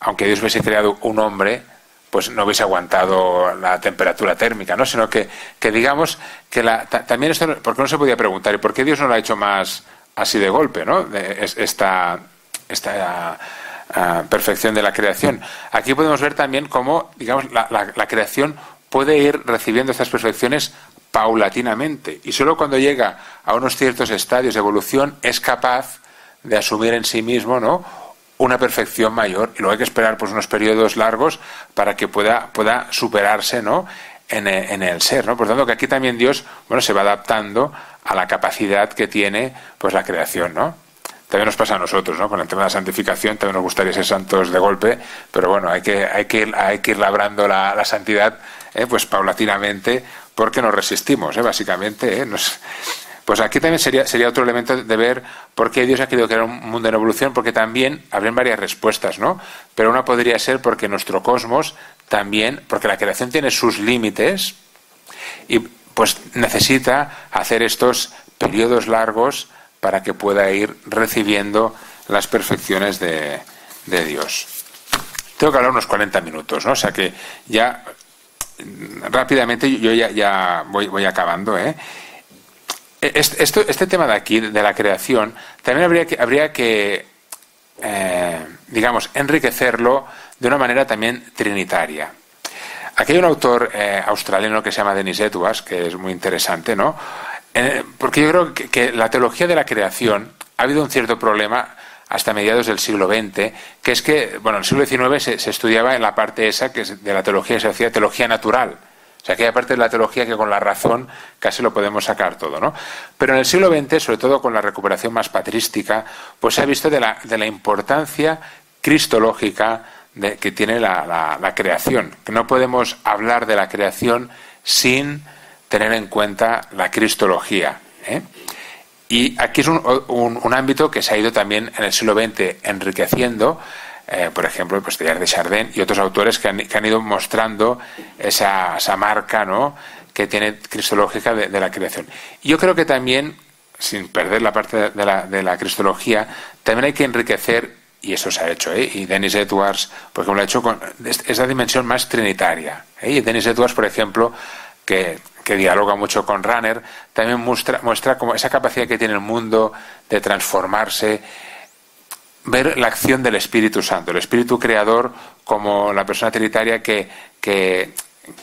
aunque Dios hubiese creado un hombre, pues no hubiese aguantado la temperatura térmica, ¿no? Sino que digamos, que también esto, porque no se podía preguntar, ¿y por qué Dios no lo ha hecho más así de golpe, ¿no? Esta perfección de la creación. Aquí podemos ver también cómo, digamos, la creación puede ir recibiendo estas perfecciones paulatinamente, y solo cuando llega a unos ciertos estadios de evolución es capaz de asumir en sí mismo, ¿no?, una perfección mayor, y luego hay que esperar pues unos periodos largos para que pueda superarse, ¿no?, en el ser, ¿no? Por tanto, que aquí también Dios, bueno, se va adaptando a la capacidad que tiene pues la creación, ¿no? También nos pasa a nosotros, ¿no? Con el tema de la santificación, también nos gustaría ser santos de golpe, pero bueno, hay que ir labrando la santidad, pues paulatinamente, porque nos resistimos, básicamente, Pues aquí también sería otro elemento de ver por qué Dios ha querido crear un mundo en evolución, porque también habrían varias respuestas, ¿no? Pero una podría ser porque nuestro cosmos también, porque la creación tiene sus límites y pues necesita hacer estos periodos largos para que pueda ir recibiendo las perfecciones de Dios. Tengo que hablar unos 40 minutos, ¿no? O sea que ya rápidamente yo ya voy acabando, ¿eh? Este tema de aquí, de la creación, también habría que digamos, enriquecerlo de una manera también trinitaria. Aquí hay un autor australiano que se llama Denis Edwards, que es muy interesante, ¿no? Porque yo creo que la teología de la creación ha habido un cierto problema hasta mediados del siglo XX, que es que, bueno, en el siglo XIX se estudiaba en la parte esa que de la teología se hacía teología natural. O sea, que hay parte de la teología que con la razón casi lo podemos sacar todo, ¿no? Pero en el siglo XX, sobre todo con la recuperación más patrística, pues se ha visto de la importancia cristológica que tiene la creación. Que no podemos hablar de la creación sin tener en cuenta la cristología, ¿eh? Y aquí es un ámbito que se ha ido también en el siglo XX enriqueciendo. Por ejemplo, pues Teilhard de Chardin y otros autores que han ido mostrando esa marca, ¿no?, que tiene cristológica de la creación. Yo creo que también, sin perder la parte de la cristología, también hay que enriquecer, y eso se ha hecho, ¿eh? Y Denis Edwards, por ejemplo, lo ha hecho con esa dimensión más trinitaria, ¿eh? Y Denis Edwards, por ejemplo, que dialoga mucho con Rahner, también muestra como esa capacidad que tiene el mundo de transformarse. Ver la acción del Espíritu Santo, el Espíritu Creador, como la persona trinitaria que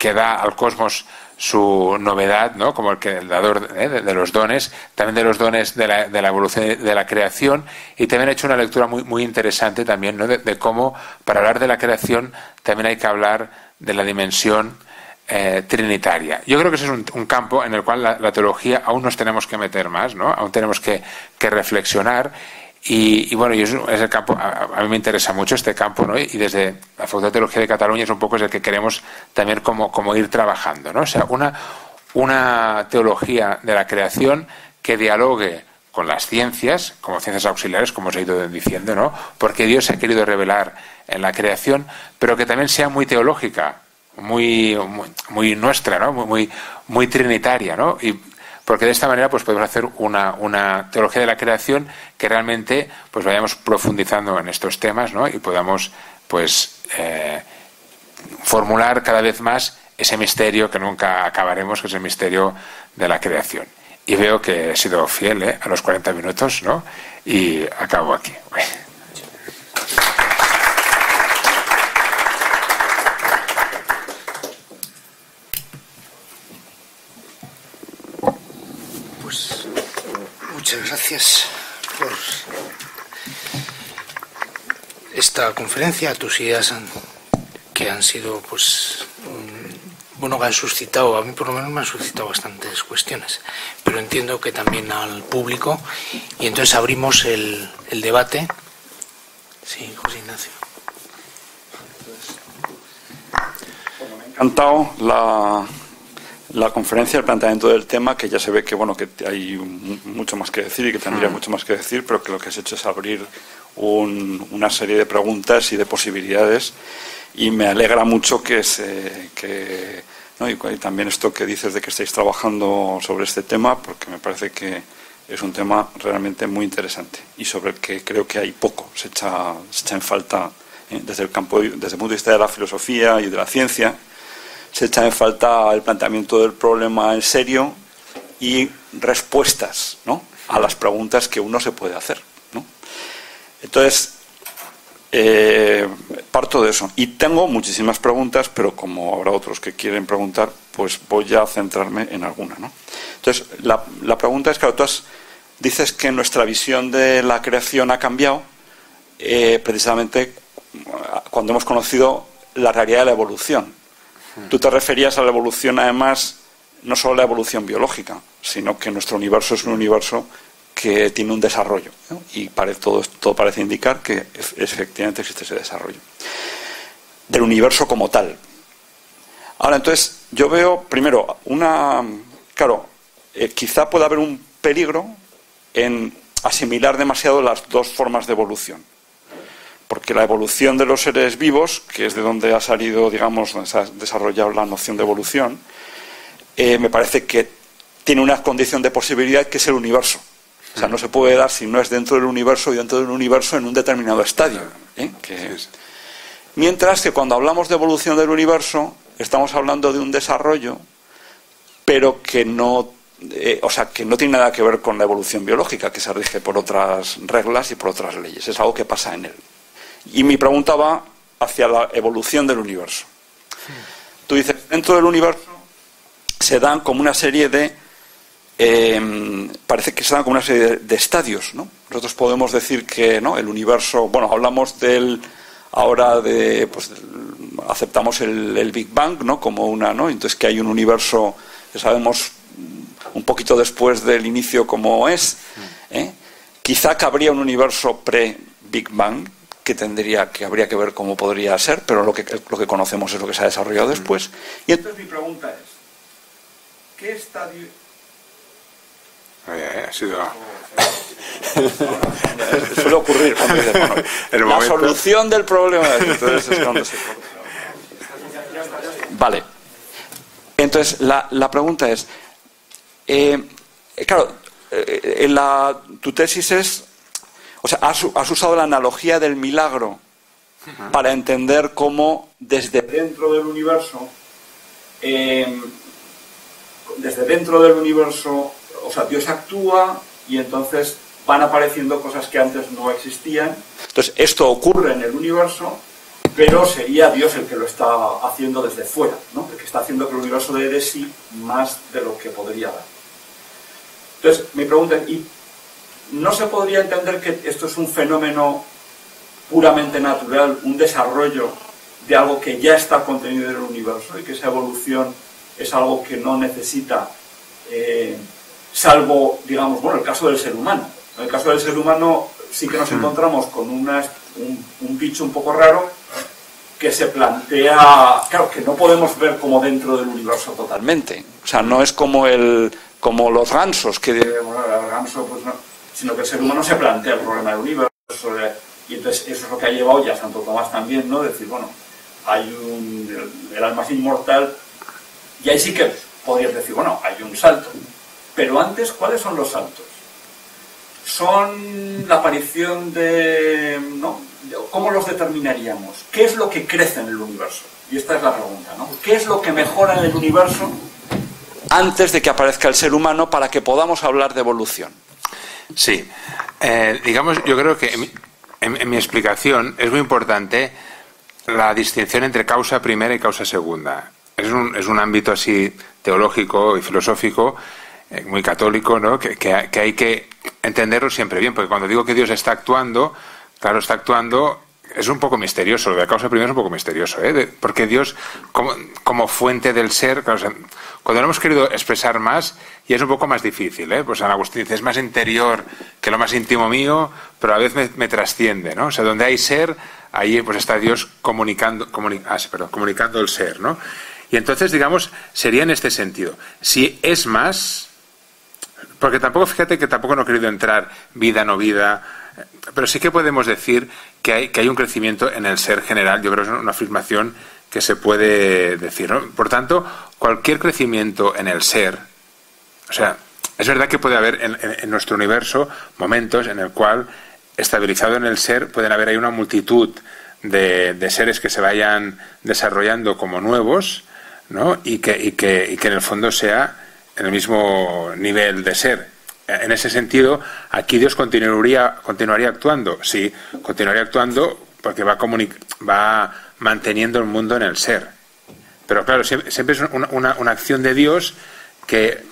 da al cosmos su novedad, ¿no?, como el dador, ¿eh?, de los dones, también de los dones de la evolución de la creación. Y también he hecho una lectura muy, muy interesante también, ¿no?, de cómo para hablar de la creación también hay que hablar de la dimensión trinitaria. Yo creo que ese es un campo en el cual la teología aún nos tenemos que meter más, ¿no?, aún tenemos que reflexionar. Y bueno, y es el campo, a mí me interesa mucho este campo, ¿no? Y desde la Facultad de Teología de Cataluña es un poco el que queremos también como ir trabajando, ¿no? O sea, una teología de la creación que dialogue con las ciencias, como ciencias auxiliares, como os he ido diciendo, ¿no?, porque Dios se ha querido revelar en la creación, pero que también sea muy teológica, muy, muy, muy nuestra, ¿no?, muy, muy trinitaria, ¿no? Porque de esta manera pues podemos hacer una teología de la creación que realmente pues vayamos profundizando en estos temas, ¿no?, y podamos pues formular cada vez más ese misterio que nunca acabaremos, que es el misterio de la creación. Y veo que he sido fiel, ¿eh?, a los 40 minutos, ¿no? Y acabo aquí. Muchas gracias por esta conferencia, tus ideas que han sido, pues, bueno, que han suscitado, a mí por lo menos me han suscitado bastantes cuestiones, pero entiendo que también al público, y entonces abrimos el debate. Sí, José Ignacio. Me ha encantado la conferencia, el planteamiento del tema, que ya se ve que, bueno, que hay mucho más que decir y que tendría mucho más que decir, pero que lo que has hecho es abrir una serie de preguntas y de posibilidades, y me alegra mucho que ¿no?, y también esto que dices de que estáis trabajando sobre este tema, porque me parece que es un tema realmente muy interesante y sobre el que creo que hay poco, se echa en falta, ¿eh?, desde el punto de vista de la filosofía y de la ciencia. Se echa en falta el planteamiento del problema en serio y respuestas, ¿no?, a las preguntas que uno se puede hacer, ¿no? Entonces, parto de eso. Y tengo muchísimas preguntas, pero como habrá otros que quieren preguntar, pues voy a centrarme en alguna, ¿no? Entonces, la pregunta es, claro, tú dices que nuestra visión de la creación ha cambiado precisamente cuando hemos conocido la realidad de la evolución. Tú te referías a la evolución, además, no solo a la evolución biológica, sino que nuestro universo es un universo que tiene un desarrollo, ¿no?, y todo parece indicar que efectivamente existe ese desarrollo del universo como tal. Ahora, entonces, yo veo, primero, claro, quizá pueda haber un peligro en asimilar demasiado las dos formas de evolución. Porque la evolución de los seres vivos, que es de donde ha salido, digamos, donde se ha desarrollado la noción de evolución, me parece que tiene una condición de posibilidad que es el universo. O sea, no se puede dar si no es dentro del universo y dentro del universo en un determinado estadio. Mientras que cuando hablamos de evolución del universo, estamos hablando de un desarrollo, pero que no... o sea, que no tiene nada que ver con la evolución biológica, que se rige por otras reglas y por otras leyes. Es algo que pasa en él. Y mi pregunta va hacia la evolución del universo. Tú dices, dentro del universo se dan como una serie de... parece que se dan como una serie de estadios, ¿no? Nosotros podemos decir que el universo... Bueno, hablamos del... Ahora de... Pues, aceptamos el Big Bang, ¿no? Como una... ¿no? Entonces que hay un universo que sabemos... un poquito después del inicio como es, quizá cabría un universo pre-Big Bang, que habría que ver cómo podría ser, pero lo que conocemos es lo que se ha desarrollado después. Y entonces mi pregunta es, ¿qué estadio? Ha sido... Suele ocurrir cuando dices, bueno, la solución del problema es, entonces es cuando se... Vale. Entonces la pregunta es... claro, tu tesis es, o sea, has usado la analogía del milagro para entender cómo desde dentro del universo, o sea, Dios actúa y entonces van apareciendo cosas que antes no existían. Entonces esto ocurre en el universo, pero sería Dios el que lo está haciendo desde fuera, ¿no? El que está haciendo que el universo dé de sí más de lo que podría dar. Entonces, me preguntan, ¿y no se podría entender que esto es un fenómeno puramente natural, un desarrollo de algo que ya está contenido en el universo y que esa evolución es algo que no necesita, salvo, digamos, bueno, el caso del ser humano? En el caso del ser humano sí que nos encontramos con un bicho un poco raro que se plantea... Claro, que no podemos ver como dentro del universo totalmente. O sea, no es como el... como los gansos, que bueno, el ganso, pues no, sino que el ser humano se plantea el problema del universo, y entonces eso es lo que ha llevado ya Santo Tomás también, ¿no? Decir, bueno, hay el alma es inmortal, y ahí sí que podrías decir, bueno, hay un salto, pero antes, ¿cuáles son los saltos? Son la aparición de... ¿no? ¿Cómo los determinaríamos? ¿Qué es lo que crece en el universo? Y esta es la pregunta, ¿no? ¿Qué es lo que mejora en el universo antes de que aparezca el ser humano para que podamos hablar de evolución? Sí. Digamos, yo creo que en mi explicación es muy importante la distinción entre causa primera y causa segunda. Es un ámbito así teológico y filosófico, muy católico, ¿no? Que hay que entenderlo siempre bien, porque cuando digo que Dios está actuando, claro, está actuando... Es un poco misterioso, lo de la causa primera es un poco misterioso, ¿eh? Porque Dios, como fuente del ser, claro, o sea, cuando lo hemos querido expresar más, y es un poco más difícil, ¿eh? Pues San Agustín dice, es más interior que lo más íntimo mío, pero a la vez me trasciende, ¿no? O sea, donde hay ser, ahí pues está Dios comunicando el ser, ¿no? Y entonces, digamos, sería en este sentido. Si es más, porque tampoco, fíjate que tampoco no he querido entrar vida, no vida... Pero sí que podemos decir que hay un crecimiento en el ser general. Yo creo que es una afirmación que se puede decir, ¿no? Por tanto, cualquier crecimiento en el ser... O sea, es verdad que puede haber en nuestro universo momentos en el cual, estabilizado en el ser, pueden haber ahí una multitud de seres que se vayan desarrollando como nuevos, ¿no? Y que en el fondo sea en el mismo nivel de ser. En ese sentido, aquí Dios continuaría actuando. Sí, continuaría actuando porque va manteniendo el mundo en el ser. Pero claro, siempre es una acción de Dios que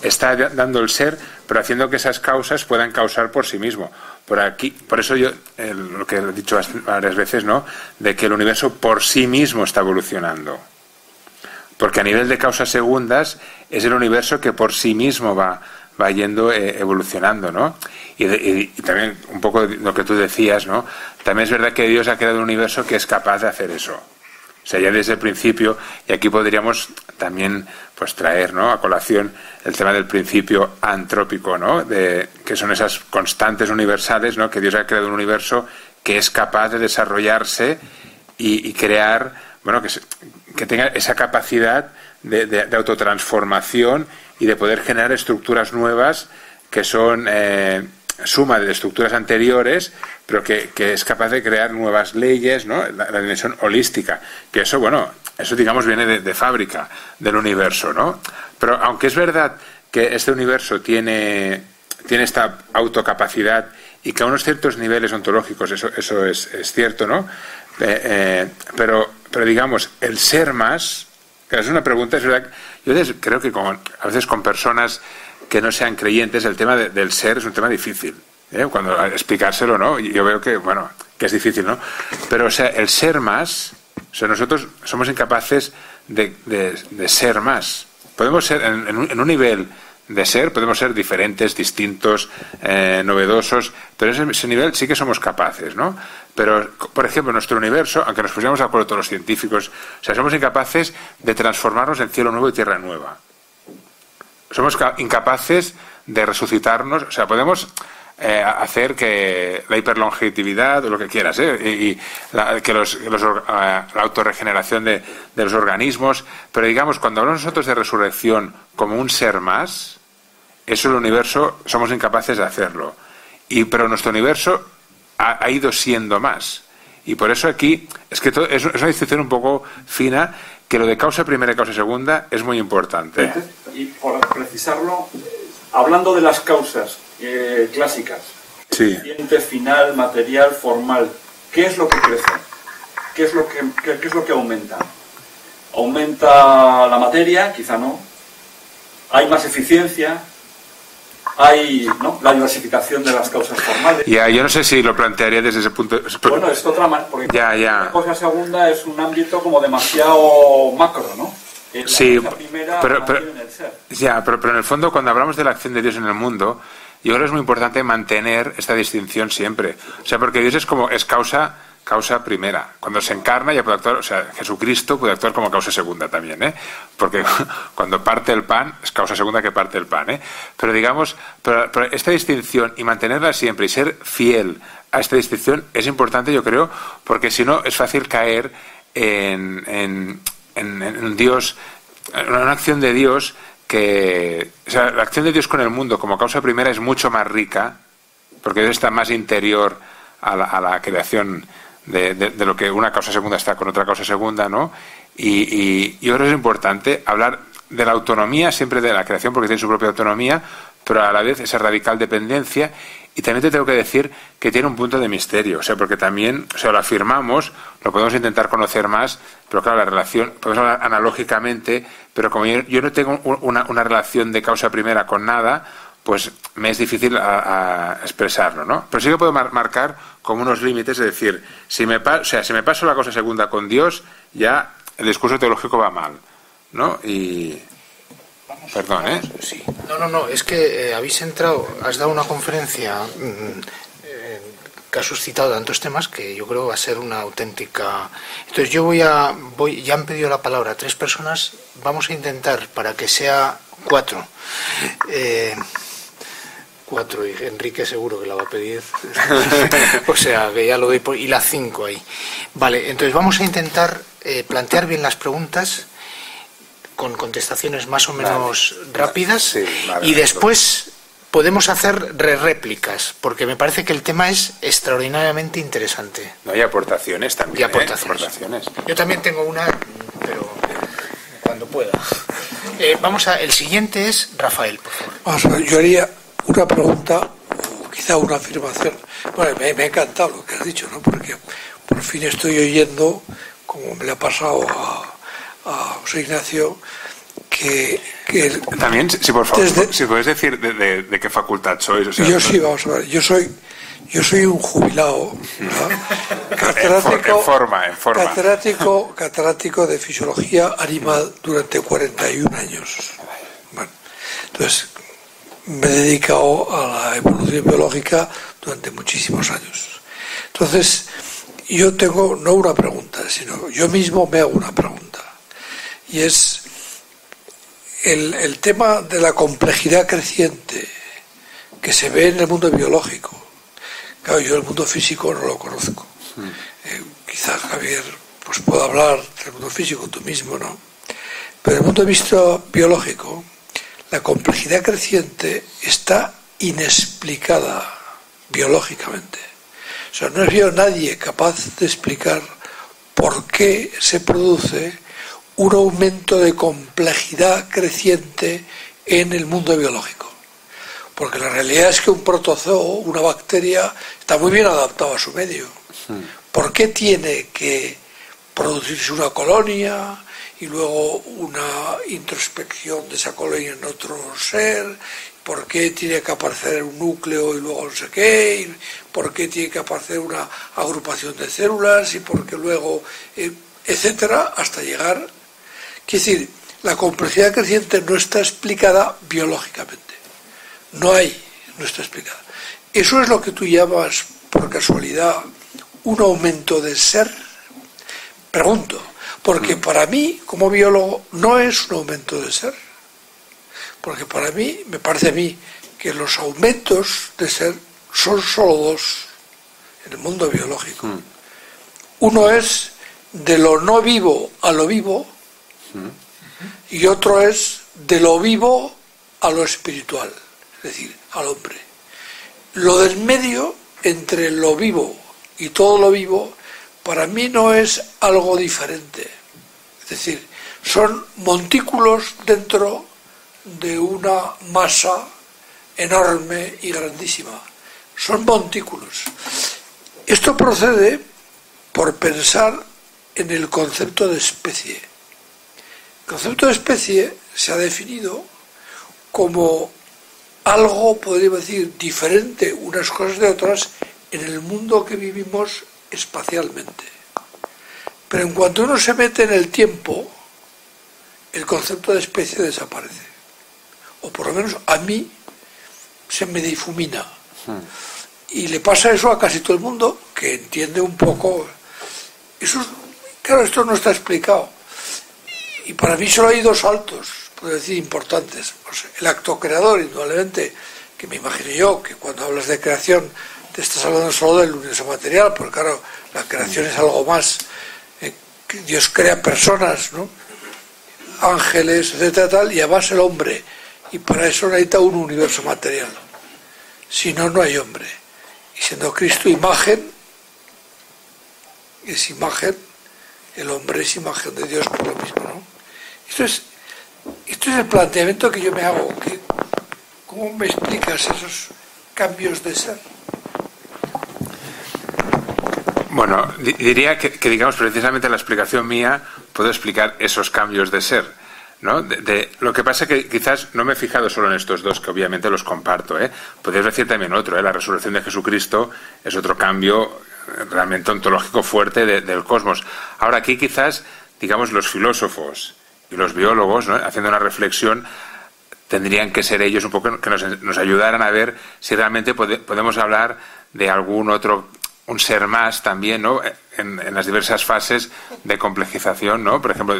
está dando el ser, pero haciendo que esas causas puedan causar por sí mismo. Por eso yo, lo que he dicho varias veces, ¿no? De que el universo por sí mismo está evolucionando. Porque a nivel de causas segundas, es el universo que por sí mismo va yendo evolucionando, ¿no? Y también un poco lo que tú decías, ¿no? También es verdad que Dios ha creado un universo que es capaz de hacer eso. O sea, ya desde el principio, y aquí podríamos también pues traer, ¿no?, a colación el tema del principio antrópico, ¿no?, de, que son esas constantes universales, ¿no?, que Dios ha creado un universo que es capaz de desarrollarse y crear, bueno, que tenga esa capacidad de autotransformación y de poder generar estructuras nuevas que son suma de estructuras anteriores, pero que es capaz de crear nuevas leyes, ¿no?, la dimensión holística, que eso, bueno, eso digamos viene de fábrica del universo, ¿no? Pero aunque es verdad que este universo tiene esta autocapacidad y que a unos ciertos niveles ontológicos eso es cierto, ¿no? Pero digamos, el ser más, que es una pregunta, es verdad, yo creo que a veces con personas que no sean creyentes, el tema del ser es un tema difícil, ¿eh? Cuando explicárselo, ¿no?, yo veo que, bueno, que es difícil, ¿no? Pero, o sea, el ser más, o sea, nosotros somos incapaces de ser más. Podemos ser, en un nivel de ser, podemos ser diferentes, distintos, novedosos, pero en ese nivel sí que somos capaces, ¿no? Pero, por ejemplo, en nuestro universo, aunque nos pusiéramos de acuerdo todos los científicos, o sea, somos incapaces de transformarnos en cielo nuevo y tierra nueva. Somos incapaces de resucitarnos, o sea, podemos hacer que la hiperlongitividad o lo que quieras, la autorregeneración de los organismos, pero digamos, cuando hablamos nosotros de resurrección como un ser más, eso el universo somos incapaces de hacerlo. Pero nuestro universo ha ido siendo más. Y por eso aquí es que todo, es una distinción un poco fina, que lo de causa primera y causa segunda es muy importante. Y por precisarlo, hablando de las causas clásicas, sí, Ambiente, final, material, formal, ¿qué es lo que crece? ¿Qué es lo que aumenta? ¿Aumenta la materia? Quizá no. ¿Hay más eficiencia? Hay, ¿no?, la diversificación de las causas formales. Ya, yo no sé si lo plantearía desde ese punto. Bueno, es otra manera, porque la cosa segunda es un ámbito como demasiado macro, ¿no? La sí, pero en el ser. Ya, pero en el fondo, cuando hablamos de la acción de Dios en el mundo, yo creo que es muy importante mantener esta distinción siempre. O sea, porque Dios es como, es causa primera. Cuando se encarna ya puede actuar, o sea, Jesucristo puede actuar como causa segunda también, ¿eh? Porque cuando parte el pan, es causa segunda que parte el pan, ¿eh? Pero digamos, pero esta distinción y mantenerla siempre y ser fiel a esta distinción es importante, yo creo, porque si no es fácil caer en Dios, en una acción de Dios que, o sea, la acción de Dios con el mundo como causa primera es mucho más rica, porque Dios está más interior a la creación de lo que una causa segunda está con otra causa segunda, ¿no? Y yo creo que es importante hablar de la autonomía siempre de la creación, porque tiene su propia autonomía, pero a la vez esa radical dependencia. Y también te tengo que decir que tiene un punto de misterio, o sea, porque también, o sea, lo afirmamos, lo podemos intentar conocer más, pero claro, la relación, podemos hablar analógicamente, pero como yo no tengo una relación de causa primera con nada, pues me es difícil a expresarlo, ¿no? Pero sí que puedo marcar como unos límites, es decir, si me paso la cosa segunda con Dios, ya el discurso teológico va mal, ¿no? Y perdón, ¿eh? Sí. No, es que habéis entrado, has dado una conferencia que ha suscitado tantos temas que yo creo va a ser una auténtica. Entonces yo voy, ya han pedido la palabra tres personas, vamos a intentar para que sea cuatro. Cuatro, y Enrique seguro que la va a pedir. O sea, que ya lo doy por... Y las cinco ahí. Vale, entonces vamos a intentar plantear bien las preguntas con contestaciones más o menos rápidas. Sí, y después podemos hacer réplicas, porque me parece que el tema es extraordinariamente interesante. No hay aportaciones también. Y aportaciones. Yo también tengo una, pero cuando pueda. El siguiente es Rafael, por favor. Yo haría una pregunta, quizá una afirmación. Bueno, me ha encantado lo que has dicho, ¿no? Porque por fin estoy oyendo, como me le ha pasado a José Ignacio, que también, si por favor, si podéis decir de qué facultad sois. O sea, yo sí, vamos a ver. Yo soy un jubilado, ¿no? Catedrático de fisiología animal durante 41 años. Bueno, entonces me he dedicado a la evolución biológica durante muchísimos años. Entonces, yo tengo no una pregunta, sino yo mismo me hago una pregunta. Y es el tema de la complejidad creciente que se ve en el mundo biológico. Claro, yo el mundo físico no lo conozco. Quizás Javier pues pueda hablar del mundo físico, tú mismo, ¿no? Pero desde el punto de vista biológico, la complejidad creciente está inexplicada biológicamente. O sea, no ha habido nadie capaz de explicar por qué se produce un aumento de complejidad creciente en el mundo biológico. Porque la realidad es que un protozoo, una bacteria, está muy bien adaptado a su medio. ¿Por qué tiene que producirse una colonia y luego una introspección de esa colonia en otro ser? ¿Por qué tiene que aparecer un núcleo y luego no sé qué? ¿Por qué tiene que aparecer una agrupación de células? ¿Y por qué luego...? Etcétera, hasta llegar... Quiere decir, la complejidad creciente no está explicada biológicamente. No está explicada. Eso es lo que tú llamas, por casualidad, un aumento de ser. Pregunto, porque para mí, como biólogo, no es un aumento de ser. Porque para mí, me parece a mí, que los aumentos de ser son solo dos en el mundo biológico. Uno es de lo no vivo a lo vivo, y otro es de lo vivo a lo espiritual, es decir, al hombre. Lo del medio, entre lo vivo y todo lo vivo, para mí no es algo diferente. Es decir, son montículos dentro de una masa enorme y grandísima. Son montículos. Esto procede por pensar en el concepto de especie. El concepto de especie se ha definido como algo, podríamos decir, diferente unas cosas de otras en el mundo que vivimos espacialmente. Pero en cuanto uno se mete en el tiempo, el concepto de especie desaparece. O por lo menos a mí se me difumina. Y le pasa eso a casi todo el mundo, que entiende un poco... Eso es... Claro, esto no está explicado. Y para mí solo hay dos saltos, puedo decir, importantes. O sea, el acto creador, indudablemente, que me imagino yo que cuando hablas de creación te estás hablando solo del universo material, porque claro, la creación es algo más. Dios crea personas, ¿no? Ángeles, etcétera, tal, y además el hombre. Y para eso necesita un universo material. Si no, no hay hombre. Y siendo Cristo imagen, es imagen. El hombre es imagen de Dios por lo mismo, ¿no? Esto es el planteamiento que yo me hago. ¿Cómo me explicas esos cambios de ser? Bueno, diría que digamos, precisamente la explicación mía puedo explicar esos cambios de ser, ¿no? Lo que pasa que quizás no me he fijado solo en estos dos, que obviamente los comparto, ¿eh? Podrías decir también otro, ¿eh? La resurrección de Jesucristo es otro cambio... realmente ontológico fuerte del cosmos. Ahora aquí quizás, digamos, los filósofos y los biólogos, ¿no?, haciendo una reflexión, tendrían que ser ellos un poco que nos ayudaran a ver si realmente podemos hablar de algún otro, un ser más también, ¿no?, en las diversas fases de complejización, ¿no? Por ejemplo,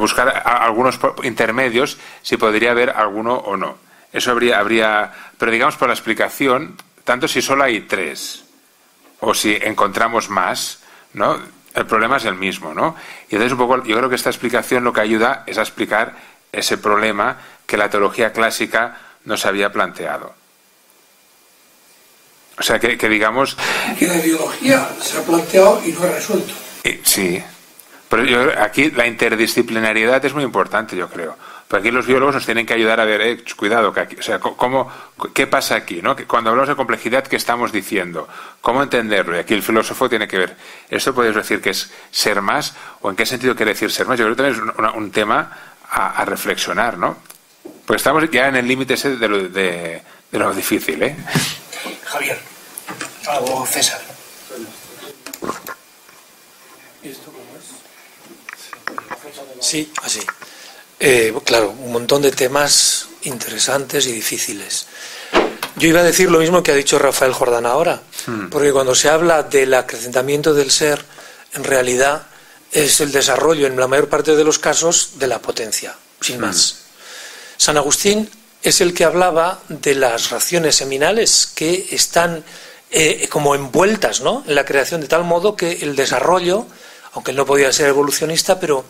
buscar algunos intermedios, si podría haber alguno o no. Eso habría, pero digamos por la explicación, tanto si solo hay tres o si encontramos más, ¿no?, el problema es el mismo, ¿no? Y entonces un poco, yo creo que esta explicación lo que ayuda es a explicar ese problema que la teología clásica nos había planteado. O sea que digamos... Que la biología se ha planteado y no ha resuelto. Sí, pero yo, aquí la interdisciplinariedad es muy importante, yo creo. Pero aquí los biólogos nos tienen que ayudar a ver, cuidado, que aquí, o sea, ¿qué pasa aquí, ¿no? Cuando hablamos de complejidad, ¿qué estamos diciendo? ¿Cómo entenderlo? Y aquí el filósofo tiene que ver, ¿esto podéis decir que es ser más? ¿O en qué sentido quiere decir ser más? Yo creo que también es un tema a reflexionar, ¿no? Pues estamos ya en el límite ese de lo difícil, ¿eh? Javier. O César. ¿Y esto cómo es? Sí, así. Claro, un montón de temas interesantes y difíciles. Yo iba a decir lo mismo que ha dicho Rafael Jordán ahora, porque cuando se habla del acrecentamiento del ser, en realidad es el desarrollo, en la mayor parte de los casos, de la potencia, sin más. San Agustín es el que hablaba de las raciones seminales que están como envueltas, ¿no?, en la creación, de tal modo que el desarrollo, aunque él no podía ser evolucionista, pero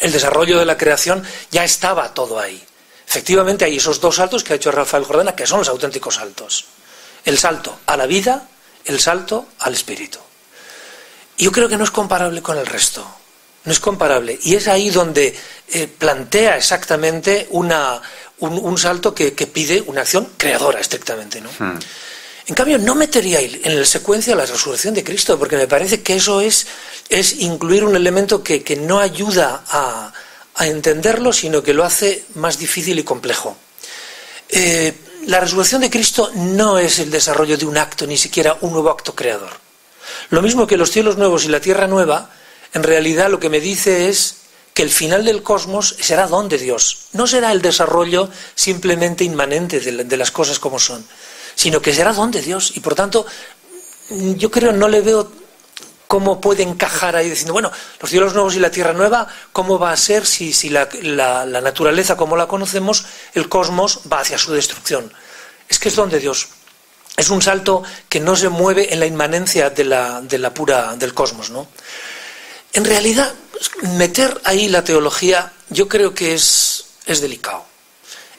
el desarrollo de la creación ya estaba todo ahí. Efectivamente hay esos dos saltos que ha hecho Rafael Jordana, que son los auténticos saltos. El salto a la vida, el salto al espíritu. Yo creo que no es comparable con el resto. No es comparable. Y es ahí donde plantea exactamente un salto que pide una acción creadora estrictamente, ¿no? En cambio, no metería en la secuencia la resurrección de Cristo, porque me parece que eso es incluir un elemento que no ayuda a entenderlo, sino que lo hace más difícil y complejo. La resurrección de Cristo no es el desarrollo de un acto, ni siquiera un nuevo acto creador. Lo mismo que los cielos nuevos y la tierra nueva, en realidad lo que me dice es que el final del cosmos será don de Dios. No será el desarrollo simplemente inmanente de las cosas como son, sino que será don de Dios. Y por tanto, yo creo, no le veo cómo puede encajar ahí diciendo, bueno, los cielos nuevos y la tierra nueva, ¿cómo va a ser si la naturaleza como la conocemos, el cosmos va hacia su destrucción? Es que es don de Dios. Es un salto que no se mueve en la inmanencia de la pura del cosmos, ¿no? En realidad, meter ahí la teología, yo creo que es delicado.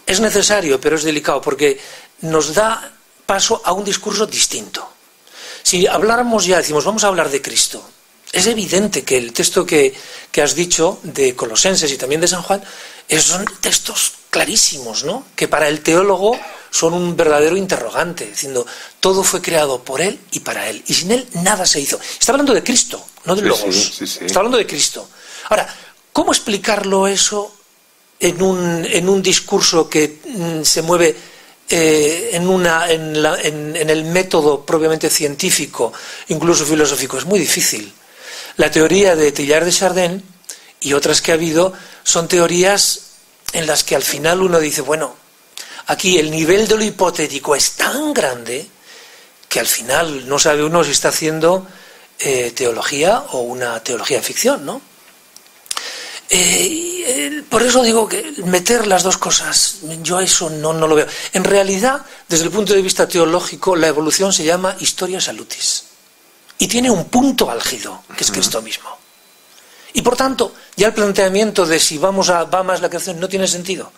Es necesario, pero es delicado, porque nos da paso a un discurso distinto. Si habláramos ya, decimos, vamos a hablar de Cristo. Es evidente que el texto que has dicho de Colosenses y también de San Juan son textos clarísimos, ¿no?, que para el teólogo son un verdadero interrogante, diciendo, todo fue creado por él y para él, y sin él nada se hizo. Está hablando de Cristo, no de logos. Sí. Está hablando de Cristo. Ahora, ¿cómo explicarlo eso en un discurso que se mueve en el método propiamente científico, incluso filosófico? Es muy difícil. La teoría de Teilhard de Chardin y otras que ha habido son teorías en las que al final uno dice, bueno, aquí el nivel de lo hipotético es tan grande que al final no sabe uno si está haciendo teología o una teología de ficción, ¿no? Por eso digo que meter las dos cosas, yo eso no lo veo. En realidad, desde el punto de vista teológico, la evolución se llama historia salutis. Y tiene un punto álgido, que es Cristo mismo. Y por tanto, ya el planteamiento de si va más la creación no tiene sentido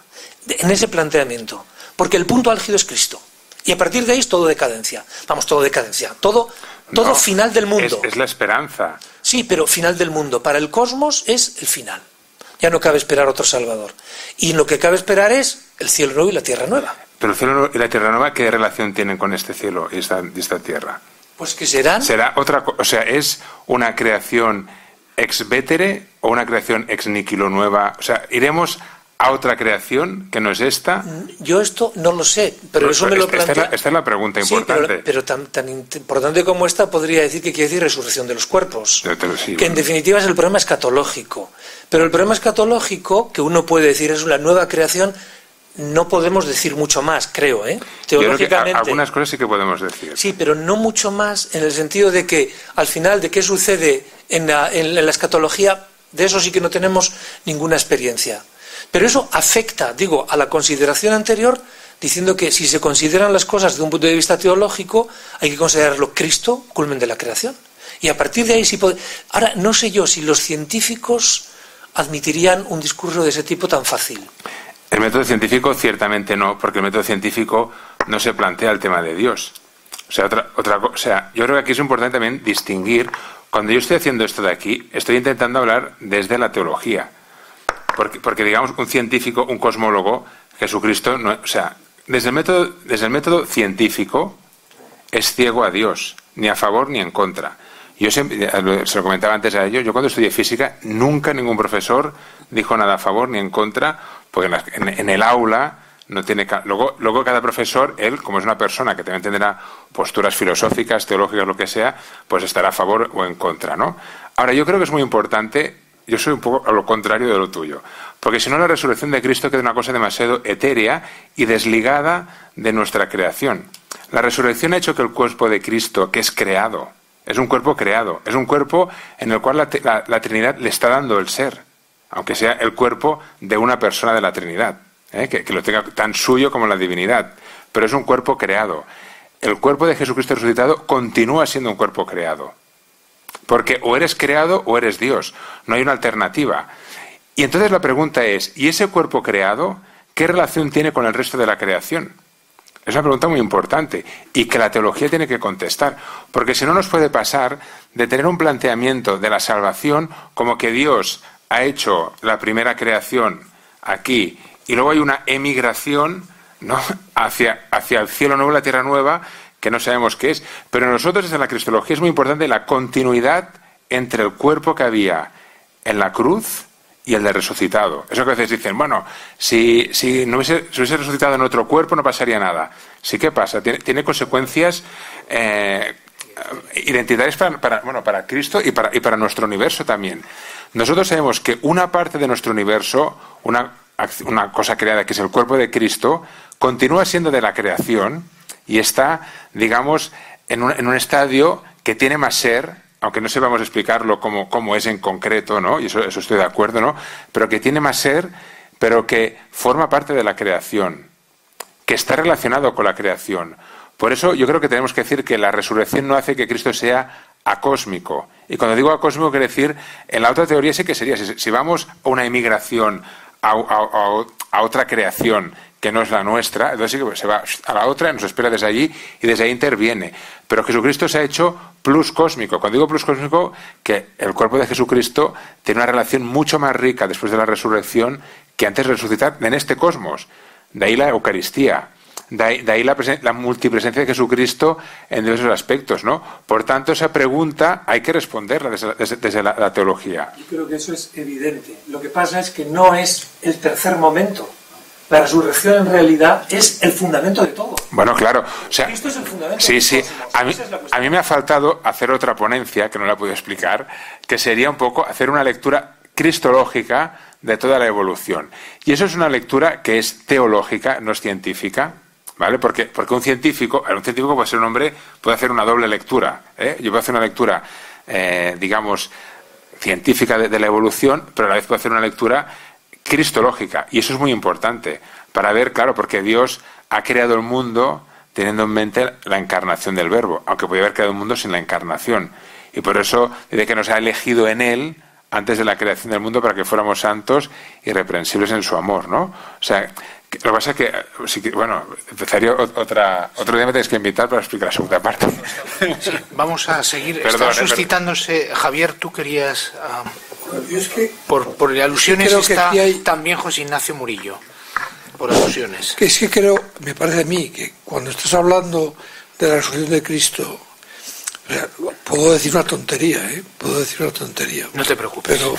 en ese planteamiento. Porque el punto álgido es Cristo. Y a partir de ahí es todo decadencia. Vamos, todo decadencia. Todo no, final del mundo. Es la esperanza. Sí, pero final del mundo. Para el cosmos es el final. Ya no cabe esperar otro Salvador. Y lo que cabe esperar es el cielo nuevo y la tierra nueva. Pero el cielo y la tierra nueva, ¿qué relación tienen con este cielo y esta tierra? Pues que serán... Será otra cosa. O sea, ¿es una creación ex vetere o una creación ex nihilo nueva? O sea, ¿iremos a otra creación que no es esta? Yo esto no lo sé, pero eso me lo plantea... Esta es la pregunta importante. Sí, pero tan importante como esta podría decir que quiere decir resurrección de los cuerpos. Que en definitiva es el problema escatológico. Pero el problema escatológico, que uno puede decir es una nueva creación, no podemos decir mucho más, creo, ¿eh? Teológicamente. Algunas cosas sí que podemos decir. Sí, pero no mucho más en el sentido de que, al final, de qué sucede en la escatología, de eso sí que no tenemos ninguna experiencia. Pero eso afecta, digo, a la consideración anterior, diciendo que si se consideran las cosas desde un punto de vista teológico, hay que considerarlo Cristo, culmen de la creación. Y a partir de ahí sí puede... Ahora, no sé yo si los científicos admitirían un discurso de ese tipo tan fácil. El método científico ciertamente no, porque el método científico no se plantea el tema de Dios. O sea, yo creo que aquí es importante también distinguir, cuando yo estoy haciendo esto de aquí, estoy intentando hablar desde la teología. Porque digamos, un científico, un cosmólogo, Jesucristo, no, o sea, desde el método científico es ciego a Dios, ni a favor ni en contra. Yo siempre, se lo comentaba antes a ellos, yo cuando estudié física nunca ningún profesor dijo nada a favor ni en contra, porque en el aula no tiene... Luego cada profesor, él, como es una persona que también tendrá posturas filosóficas, teológicas, lo que sea, pues estará a favor o en contra, ¿no? Ahora, yo creo que es muy importante, yo soy un poco a lo contrario de lo tuyo, Porque si no, la resurrección de Cristo queda una cosa demasiado etérea y desligada de nuestra creación. La resurrección ha hecho que el cuerpo de Cristo, que es creado, es un cuerpo creado, es un cuerpo en el cual la Trinidad le está dando el ser, aunque sea el cuerpo de una persona de la Trinidad, que lo tenga tan suyo como la divinidad, pero es un cuerpo creado. El cuerpo de Jesucristo resucitado continúa siendo un cuerpo creado, porque o eres creado o eres Dios, no hay una alternativa. Y entonces la pregunta es, ¿y ese cuerpo creado qué relación tiene con el resto de la creación? Es una pregunta muy importante y que la teología tiene que contestar, porque si no nos puede pasar de tener un planteamiento de la salvación como que Dios ha hecho la primera creación aquí y luego hay una emigración, ¿no?, hacia el cielo nuevo, la tierra nueva, que no sabemos qué es. Pero nosotros desde la cristología es muy importante la continuidad entre el cuerpo que había en la cruz y el de resucitado. Eso que a veces dicen, bueno, si hubiese resucitado en otro cuerpo no pasaría nada. Sí que pasa, tiene consecuencias identitarias para Cristo y para nuestro universo también. Nosotros sabemos que una parte de nuestro universo, una cosa creada que es el cuerpo de Cristo, continúa siendo de la creación y está, digamos, en un estadio que tiene más ser, aunque no sepamos explicarlo cómo es en concreto, ¿no? Y eso estoy de acuerdo, ¿no? Pero que tiene más ser, pero que forma parte de la creación, que está relacionado con la creación. Por eso yo creo que tenemos que decir que la resurrección no hace que Cristo sea acósmico. Y cuando digo acósmico, quiero decir, en la otra teoría sí que sería, si vamos a una emigración, a otra creación que no es la nuestra, entonces sí que se va a la otra, nos espera desde allí y desde ahí interviene. Pero Jesucristo se ha hecho plus cósmico. Cuando digo plus cósmico, que el cuerpo de Jesucristo tiene una relación mucho más rica después de la resurrección que antes de resucitar en este cosmos. De ahí la Eucaristía, de ahí la multipresencia de Jesucristo en diversos aspectos, ¿no? Por tanto, esa pregunta hay que responderla desde la teología. Yo creo que eso es evidente. Lo que pasa es que no es el tercer momento. La resurrección en realidad es el fundamento de todo. Bueno, claro. O sea, Cristo es el fundamento de todo. A mí me ha faltado hacer otra ponencia, que no la he podido explicar, que sería un poco hacer una lectura cristológica de toda la evolución. Y eso es una lectura que es teológica, no es científica, ¿vale? Porque un científico puede ser un hombre, puede hacer una doble lectura, ¿eh? Yo puedo hacer una lectura, digamos, científica de la evolución, pero a la vez puedo hacer una lectura cristológica, y eso es muy importante para ver, claro, porque Dios ha creado el mundo teniendo en mente la encarnación del Verbo, aunque podía haber creado el mundo sin la encarnación, y por eso dice que nos ha elegido en Él antes de la creación del mundo para que fuéramos santos y reprensibles en su amor, ¿no? O sea, lo que pasa es que, bueno, empezaría otro día, me tenéis que invitar para explicar la segunda parte. Sí, vamos a seguir. Perdón, está suscitándose. Javier, tú querías... Por alusiones está también José Ignacio Murillo, por alusiones. Es que creo, me parece a mí, que cuando estás hablando de la resurrección de Cristo, o sea, puedo decir una tontería, ¿eh? Puedo decir una tontería. No te preocupes. Pero,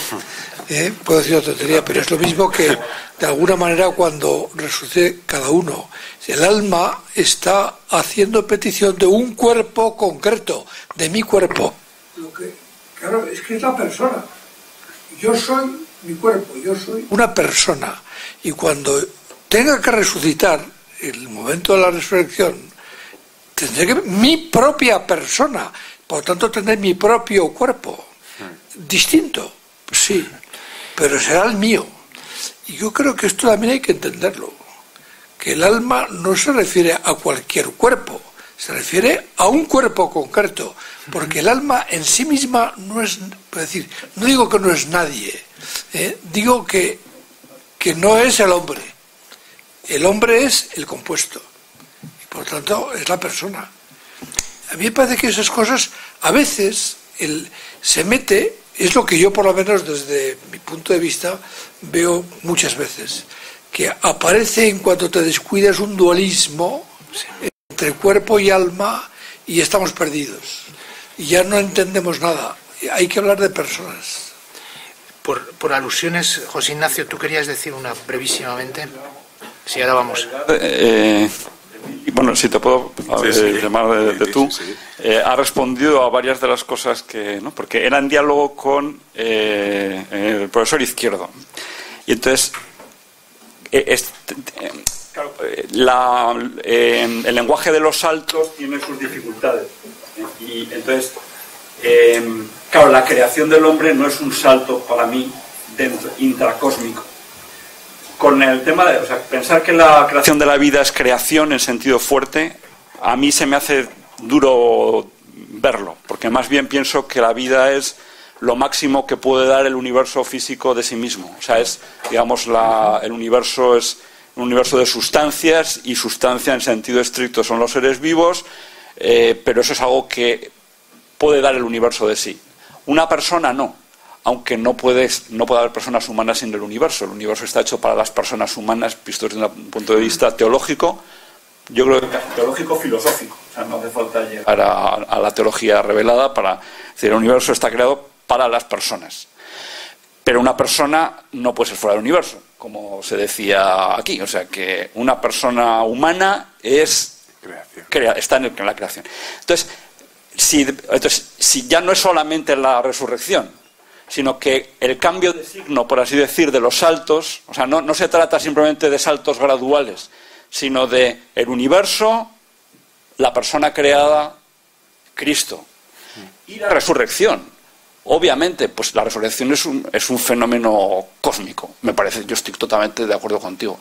puedo decir una tontería, pero es lo mismo que, de alguna manera, cuando resucite cada uno, el alma está haciendo petición de un cuerpo concreto, de mi cuerpo. Lo que, claro, es que es la persona. Yo soy mi cuerpo, yo soy una persona. Y cuando tenga que resucitar, el momento de la resurrección, tendré que mi propia persona. Por lo tanto, tendré mi propio cuerpo. Distinto, sí, pero será el mío. Y yo creo que esto también hay que entenderlo. Que el alma no se refiere a cualquier cuerpo, se refiere a un cuerpo concreto, porque el alma en sí misma no es, decir, no digo que no es nadie, digo que no es el hombre. El hombre es el compuesto, y por tanto es la persona. A mí me parece que esas cosas, a veces, se mete, es lo que yo por lo menos desde mi punto de vista veo muchas veces, que aparece en cuanto te descuidas un dualismo, entre cuerpo y alma, y estamos perdidos y ya no entendemos nada. Hay que hablar de personas. Por alusiones, José Ignacio, tú querías decir una brevísimamente. Sí, ahora vamos. Bueno, si te puedo llamar de tú. Ha respondido a varias de las cosas que, ¿no? Porque era en diálogo con el profesor Izquierdo. Y Y entonces, el lenguaje de los saltos tiene sus dificultades. Y entonces, claro, la creación del hombre no es un salto para mí intracósmico. Con el tema de, o sea, pensar que la creación de la vida es creación en sentido fuerte, a mí se me hace duro verlo, porque más bien pienso que la vida es lo máximo que puede dar el universo físico de sí mismo. O sea, es, digamos, el universo es un universo de sustancias, y sustancia en sentido estricto son los seres vivos, pero eso es algo que puede dar el universo de sí. Una persona no, aunque no puede haber personas humanas sin el universo. El universo está hecho para las personas humanas, visto desde un punto de vista teológico, yo creo que teológico-filosófico. O sea, no hace falta llegar a la teología revelada para decir, el universo está creado para las personas. Pero una persona no puede ser fuera del universo, como se decía aquí. O sea, que una persona humana es está en la creación. Entonces si ya no es solamente la resurrección, sino que el cambio de signo, por así decir, de los saltos, o sea, no se trata simplemente de saltos graduales, sino de el universo, la persona creada, Cristo, y la resurrección. Obviamente, pues la resurrección es un fenómeno cósmico, me parece, yo estoy totalmente de acuerdo contigo.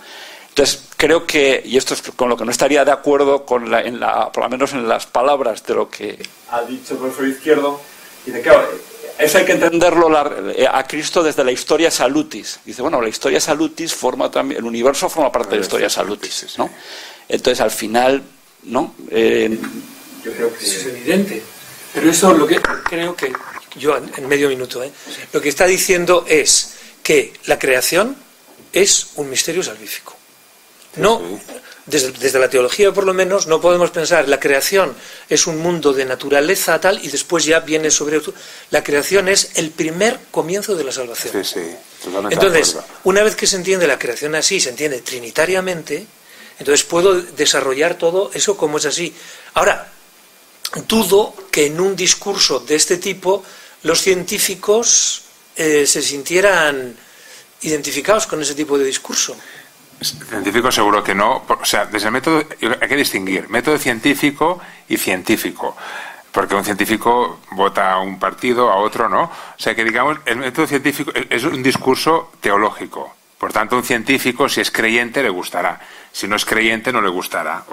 Entonces, creo que, y esto es con lo que no estaría de acuerdo, por lo menos en las palabras de lo que ha dicho el profesor Izquierdo, dice, claro, eso hay que entenderlo a Cristo desde la historia salutis. Dice, bueno, la historia salutis forma también, el universo forma parte de la historia salutis, ¿no? Entonces, al final, ¿no? Yo creo que eso es evidente, pero eso lo que creo que... Yo en medio minuto, lo que está diciendo es que la creación es un misterio salvífico. No, desde la teología por lo menos no podemos pensar la creación es un mundo de naturaleza tal y después ya viene sobre... La creación es el primer comienzo de la salvación. Sí, sí, entonces, una vez que se entiende la creación así, se entiende trinitariamente, entonces puedo desarrollar todo eso como es así. Ahora, dudo que en un discurso de este tipo los científicos se sintieran identificados con ese tipo de discurso. Científico seguro que no. O sea, desde el método hay que distinguir método científico y científico, porque un científico vota a un partido, a otro no. O sea, que digamos, el método científico es un discurso teológico. Por tanto, un científico, si es creyente, le gustará. Si no es creyente, no le gustará.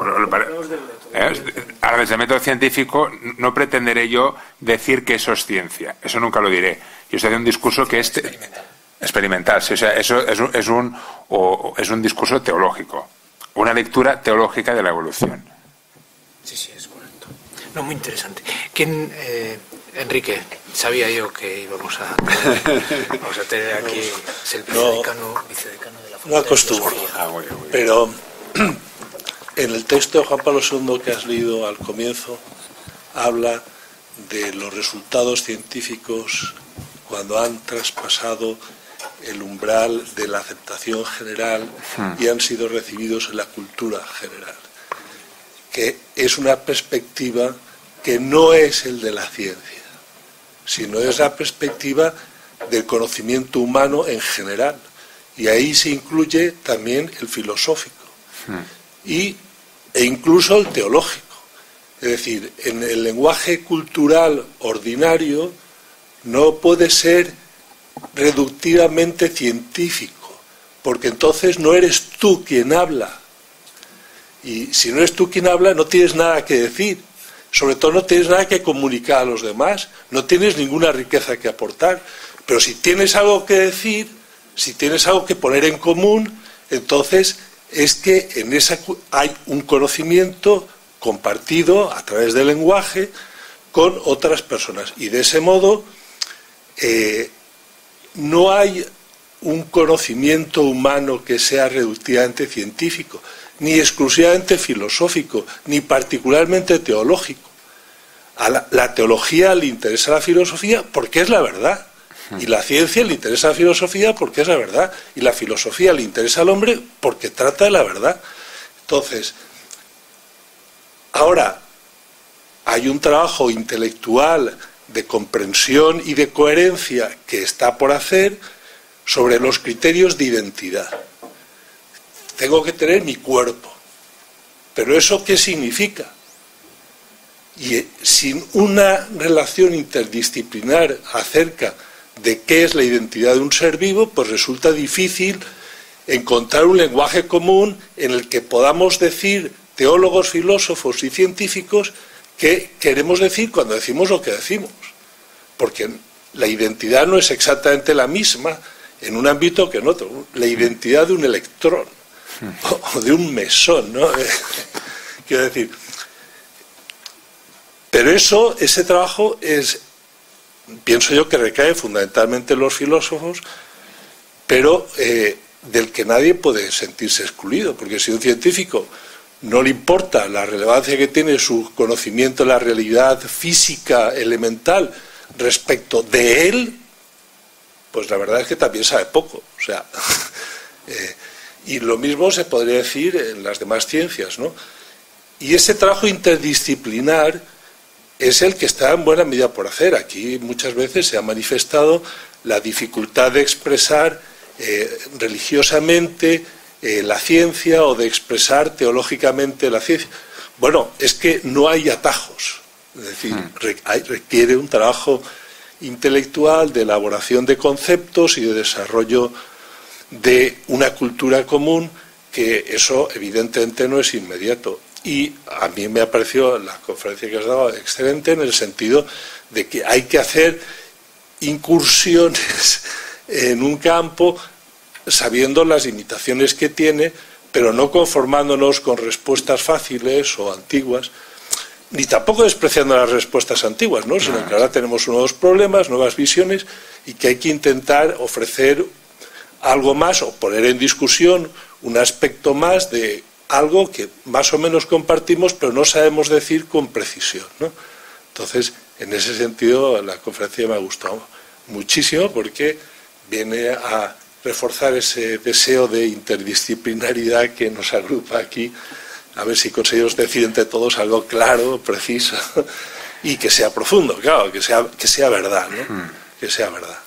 Ahora, desde el método científico, no pretenderé yo decir que eso es ciencia. Eso nunca lo diré. Yo estoy haciendo un discurso que es... experimental. Sí, o sea, eso es un discurso teológico. Una lectura teológica de la evolución. Sí, sí, es correcto. No, muy interesante. ¿Quién...? Enrique, sabía yo que íbamos a tener aquí el vicedecano de la Facultad. No acostumbro, pero en el texto de Juan Pablo II que has leído al comienzo, habla de los resultados científicos cuando han traspasado el umbral de la aceptación general y han sido recibidos en la cultura general, que es una perspectiva que no es el de la ciencia, sino es la perspectiva del conocimiento humano en general. Y ahí se incluye también el filosófico e incluso el teológico. Es decir, en el lenguaje cultural ordinario no puede ser reductivamente científico, porque entonces no eres tú quien habla. Y si no eres tú quien habla, no tienes nada que decir. Sobre todo no tienes nada que comunicar a los demás, no tienes ninguna riqueza que aportar, pero si tienes algo que decir, si tienes algo que poner en común, entonces es que en esa hay un conocimiento compartido a través del lenguaje con otras personas. Y de ese modo no hay un conocimiento humano que sea reductivamente científico, ni exclusivamente filosófico, ni particularmente teológico. A la teología le interesa la filosofía porque es la verdad, y la ciencia le interesa la filosofía porque es la verdad, y la filosofía le interesa al hombre porque trata de la verdad. Entonces, ahora, hay un trabajo intelectual de comprensión y de coherencia que está por hacer sobre los criterios de identidad. Tengo que tener mi cuerpo. ¿Pero eso qué significa? Y sin una relación interdisciplinar acerca de qué es la identidad de un ser vivo, pues resulta difícil encontrar un lenguaje común en el que podamos decir, teólogos, filósofos y científicos, qué queremos decir cuando decimos lo que decimos. Porque la identidad no es exactamente la misma en un ámbito que en otro. La identidad de un electrón o de un mesón, ¿no? Quiero decir, pero eso, ese trabajo es, pienso yo, que recae fundamentalmente en los filósofos, pero del que nadie puede sentirse excluido, porque si un científico no le importa la relevancia que tiene su conocimiento de la realidad física elemental respecto de él, pues la verdad es que también sabe poco, o sea, y lo mismo se podría decir en las demás ciencias, ¿no? Y ese trabajo interdisciplinar es el que está en buena medida por hacer. Aquí muchas veces se ha manifestado la dificultad de expresar religiosamente la ciencia o de expresar teológicamente la ciencia. Bueno, es que no hay atajos, es decir, requiere un trabajo intelectual de elaboración de conceptos y de desarrollo de una cultura común, que eso evidentemente no es inmediato. Y a mí me ha parecido la conferencia que has dado excelente, en el sentido de que hay que hacer incursiones en un campo sabiendo las limitaciones que tiene, pero no conformándonos con respuestas fáciles o antiguas, ni tampoco despreciando las respuestas antiguas, ¿no? Sino que ahora tenemos nuevos problemas, nuevas visiones, y que hay que intentar ofrecer algo más o poner en discusión un aspecto más de algo que más o menos compartimos, pero no sabemos decir con precisión, ¿no? Entonces, en ese sentido, la conferencia me ha gustado muchísimo, porque viene a reforzar ese deseo de interdisciplinaridad que nos agrupa aquí. A ver si conseguimos decir entre todos algo claro, preciso, y que sea profundo, claro, que sea verdad, ¿no? Que sea verdad.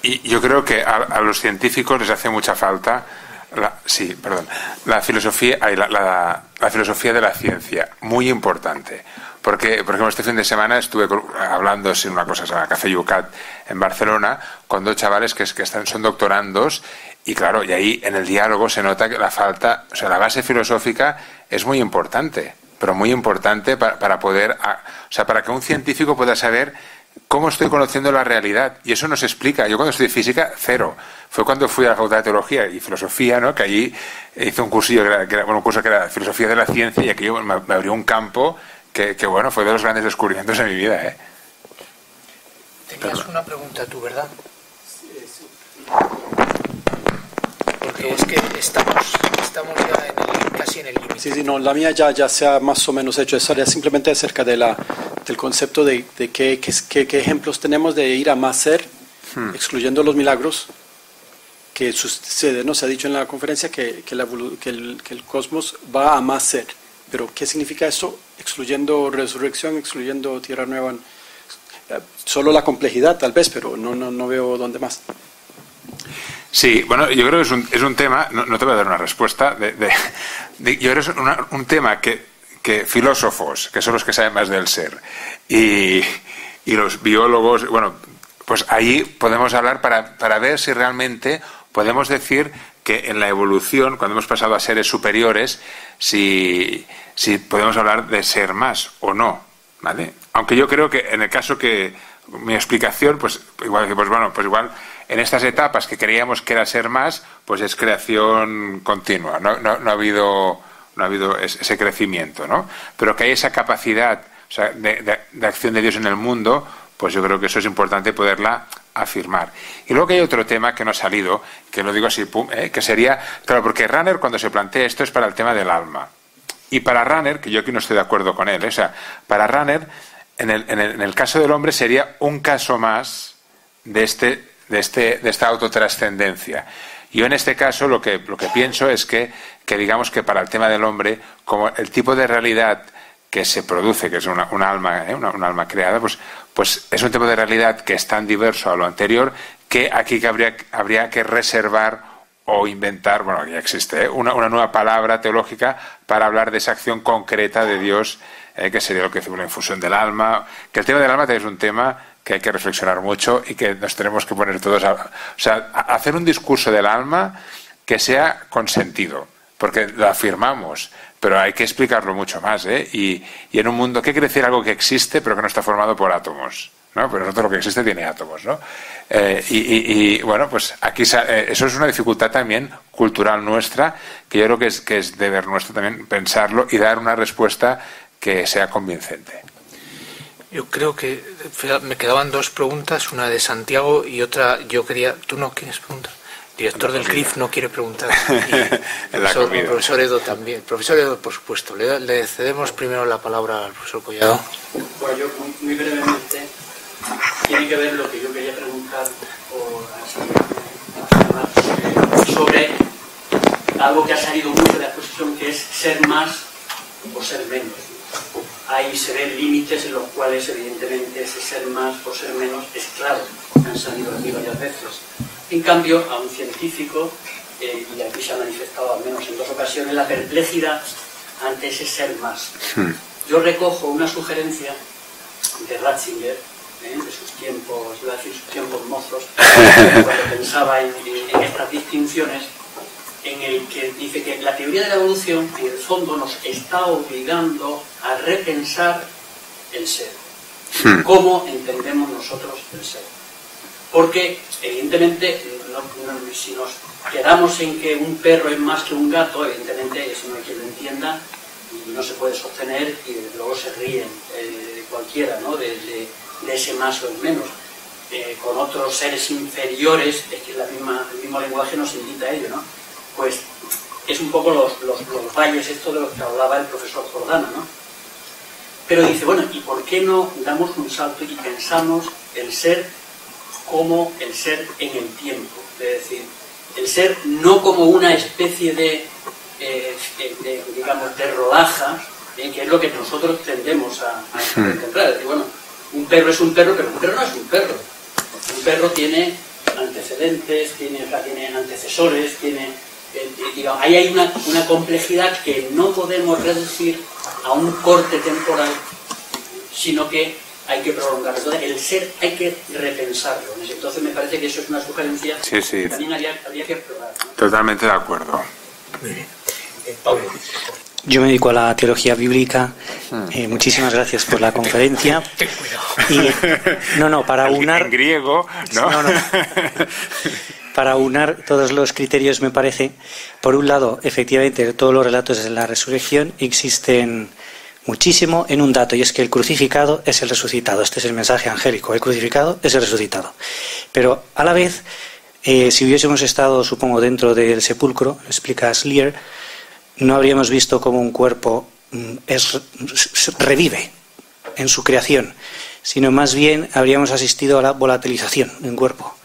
Y yo creo que a los científicos les hace mucha falta la filosofía de la ciencia, muy importante. Porque, por ejemplo, este fin de semana estuve hablando, sin una cosa, en la Café Yucat en Barcelona, con dos chavales que son doctorandos, y claro, y ahí en el diálogo se nota que la falta, o sea, la base filosófica es muy importante, pero muy importante para poder, o sea, para que un científico pueda saber cómo estoy conociendo la realidad. Y eso nos explica. Yo cuando estudié física, cero. Fue cuando fui a la Facultad de Teología y Filosofía, ¿no? Que allí hice un cursillo que era Filosofía de la Ciencia, y aquello me abrió un campo que bueno, fue de los grandes descubrimientos de mi vida, ¿eh? Tenías una pregunta tú, ¿verdad? Sí. Porque es que estamos ya casi en el límite. Sí, no, la mía ya se ha más o menos hecho. Eso era simplemente acerca de del concepto de qué ejemplos tenemos de ir a más ser, excluyendo los milagros, que sucede, ¿no? Se ha dicho en la conferencia que el cosmos va a más ser. Pero ¿qué significa eso? Excluyendo resurrección, excluyendo tierra nueva. Solo la complejidad, tal vez, pero no veo dónde más. Sí, bueno, yo creo que es un tema, no te voy a dar una respuesta, yo creo que es un tema que filósofos, que son los que saben más del ser, y los biólogos, bueno, pues ahí podemos hablar para ver si realmente podemos decir que en la evolución, cuando hemos pasado a seres superiores, si podemos hablar de ser más o no, ¿vale? Aunque yo creo que en el caso que mi explicación, pues igual en estas etapas que creíamos que era ser más, pues es creación continua, no ha habido ese crecimiento, ¿no? Pero que hay esa capacidad, o sea, de acción de Dios en el mundo, pues yo creo que eso es importante poderla afirmar. Y luego que hay otro tema que no ha salido, que lo digo así, que sería, claro, porque Rahner cuando se plantea esto es para el tema del alma. Y para Rahner, que yo aquí no estoy de acuerdo con él, o sea, para Rahner, en el caso del hombre sería un caso más de esta autotrascendencia. Yo en este caso lo que pienso es que digamos que para el tema del hombre, como el tipo de realidad que se produce, que es una alma creada, pues es un tipo de realidad que es tan diverso a lo anterior que aquí habría que reservar o inventar, bueno, ya existe, una nueva palabra teológica para hablar de esa acción concreta de Dios, que sería lo que decimos la infusión del alma, que el tema del alma es un tema que hay que reflexionar mucho y que nos tenemos que poner todos a hacer un discurso del alma que sea con sentido, porque lo afirmamos, pero hay que explicarlo mucho más, y en un mundo, ¿qué quiere decir algo que existe pero que no está formado por átomos? ¿No? Pero nosotros lo que existe tiene átomos, ¿no? Bueno, pues aquí eso es una dificultad también cultural nuestra, que yo creo que es deber nuestro también pensarlo y dar una respuesta que sea convincente. Yo creo que me quedaban dos preguntas, una de Santiago y otra yo quería... ¿Tú no quieres preguntar? El director del CRIF no quiere preguntar. Y el profesor Edo también. El profesor Edo, por supuesto. Le cedemos primero la palabra al profesor Collado. Bueno, yo muy brevemente... Tiene que ver lo que yo quería preguntar sobre algo que ha salido mucho de la exposición, que es ser más o ser menos. Ahí se ven límites en los cuales, evidentemente, ese ser más o ser menos es claro. Han salido aquí varias veces. En cambio, a un científico, y aquí se ha manifestado al menos en dos ocasiones, la perplejidad ante ese ser más. Yo recojo una sugerencia de Ratzinger, de sus tiempos, iba a decir sus tiempos mozos, cuando pensaba en estas distinciones, en el que dice que la teoría de la evolución en el fondo nos está obligando a repensar el ser, cómo entendemos nosotros el ser, porque evidentemente si nos quedamos en que un perro es más que un gato, evidentemente eso no hay quien lo entienda y no se puede sostener, y luego se ríen cualquiera, ¿no?, de ese más o el menos. Con otros seres inferiores, es que el mismo lenguaje nos invita a ello, ¿no? Pues es un poco los valles estos de los que hablaba el profesor Jordano, ¿no? Pero dice, bueno, ¿y por qué no damos un salto y pensamos el ser como el ser en el tiempo? Es decir, el ser no como una especie de digamos, de rodaja, que es lo que nosotros tendemos a encontrar. Es decir, bueno, un perro es un perro, pero un perro no es un perro. Un perro tiene antecedentes, tiene antecesores, tiene... digamos, ahí hay una complejidad que no podemos reducir a un corte temporal, sino que hay que prolongarlo. Entonces, el ser hay que repensarlo. Entonces, me parece que eso es una sugerencia que también habría que explorar, ¿no? Totalmente de acuerdo. Muy bien. Pablo. Yo me dedico a la teología bíblica. Muchísimas gracias por la conferencia. Y, para unar... En griego, ¿no? No, no. Para unar todos los criterios, me parece, por un lado, efectivamente, todos los relatos de la resurrección existen muchísimo en un dato, y es que el crucificado es el resucitado. Este es el mensaje angélico. El crucificado es el resucitado. Pero, a la vez, si hubiésemos estado, supongo, dentro del sepulcro, lo explica Schlier, no habríamos visto cómo un cuerpo revive en su creación, sino más bien habríamos asistido a la volatilización de un cuerpo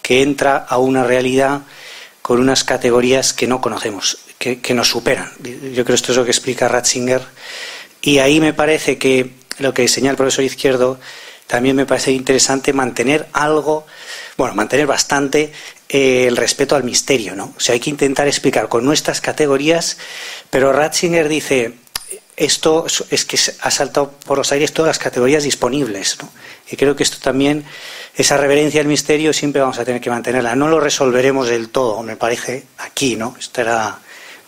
que entra a una realidad con unas categorías que no conocemos, que nos superan. Yo creo que esto es lo que explica Ratzinger, y ahí me parece que lo que señala el profesor Izquierdo también me parece interesante, mantener bastante el respeto al misterio, ¿no? O sea, hay que intentar explicar con nuestras categorías, pero Ratzinger dice, esto es que ha saltado por los aires todas las categorías disponibles, ¿no? Y creo que esto también, esa reverencia al misterio, siempre vamos a tener que mantenerla. No lo resolveremos del todo, me parece, aquí, ¿no? Esta era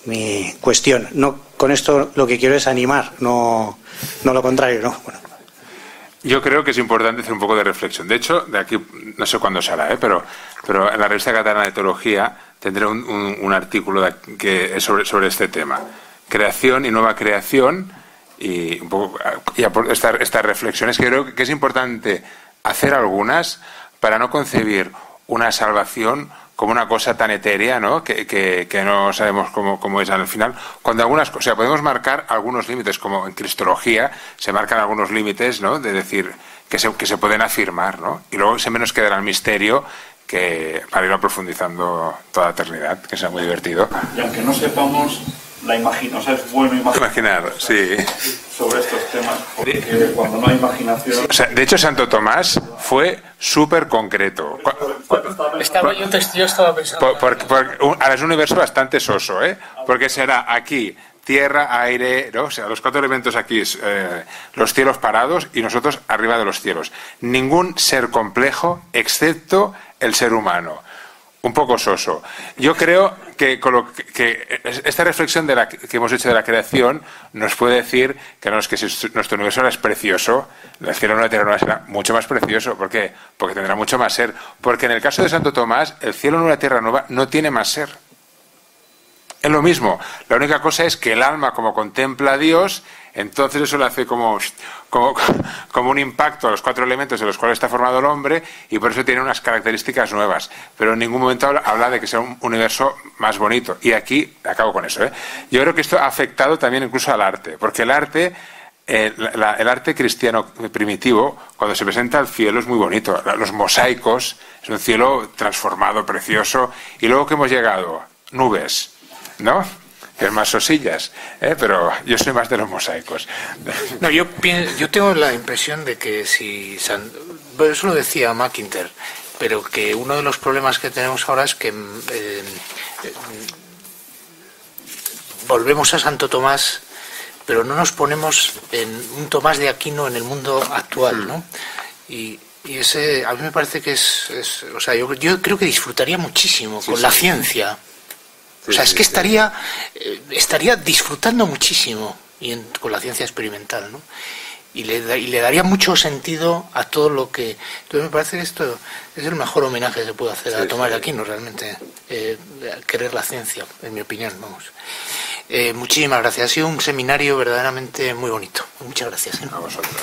mi cuestión. No, con esto lo que quiero es animar, no lo contrario, ¿no? Bueno. Yo creo que es importante hacer un poco de reflexión. De hecho, de aquí, no sé cuándo será, pero en la Revista Catalana de Teología tendré un artículo sobre este tema. Creación y nueva creación, y un poco estas reflexiones, que yo creo que es importante hacer algunas para no concebir una salvación como una cosa tan etérea, ¿no? Que no sabemos cómo es al final. Cuando algunas cosas, o sea, podemos marcar algunos límites, como en cristología se marcan algunos límites, ¿no? De decir que se pueden afirmar, ¿no? Y luego se menos quedará el misterio, que para irlo profundizando toda la eternidad, que sea muy divertido. Y aunque no sepamos, es bueno imaginar sobre estos temas, porque cuando no hay imaginación... O sea, de hecho, Santo Tomás fue súper concreto. A las un universo bastante soso, ¿eh? Porque será aquí tierra, aire, ¿no? O sea, los cuatro elementos aquí, los cielos parados y nosotros arriba de los cielos. Ningún ser complejo excepto el ser humano. Un poco soso. Yo creo que, con lo que esta reflexión de que hemos hecho de la creación nos puede decir que, no, es que si nuestro universo ahora es precioso, el cielo no terreno será mucho más precioso. ¿Por qué? Porque tendrá mucho más ser. Porque en el caso de Santo Tomás, el cielo en una tierra nueva no tiene más ser. Es lo mismo. La única cosa es que el alma, como contempla a Dios, entonces eso le hace como un impacto a los cuatro elementos de los cuales está formado el hombre, y por eso tiene unas características nuevas. Pero en ningún momento habla de que sea un universo más bonito. Y aquí, acabo con eso, ¿eh? Yo creo que esto ha afectado también incluso al arte, porque el arte, el arte cristiano primitivo, cuando se presenta al cielo, es muy bonito. Los mosaicos, es un cielo transformado, precioso. Y luego que hemos llegado, nubes, ¿no? Es más sosillas, ¿eh? Pero yo soy más de los mosaicos. No, yo tengo la impresión de que si... Bueno, eso lo decía MacIntyre, pero que uno de los problemas que tenemos ahora es que volvemos a Santo Tomás, pero no nos ponemos en un Tomás de Aquino en el mundo actual, ¿no? Y ese, a mí me parece que es o sea, yo creo que disfrutaría muchísimo con la ciencia. O sea, es que estaría disfrutando muchísimo y con la ciencia experimental, ¿no? Y le daría mucho sentido a todo lo que... Entonces me parece que esto es el mejor homenaje que se puede hacer a Tomás de Aquino, realmente. Querer la ciencia, en mi opinión, vamos. Muchísimas gracias. Ha sido un seminario verdaderamente muy bonito. Muchas gracias, ¿eh? A vosotros.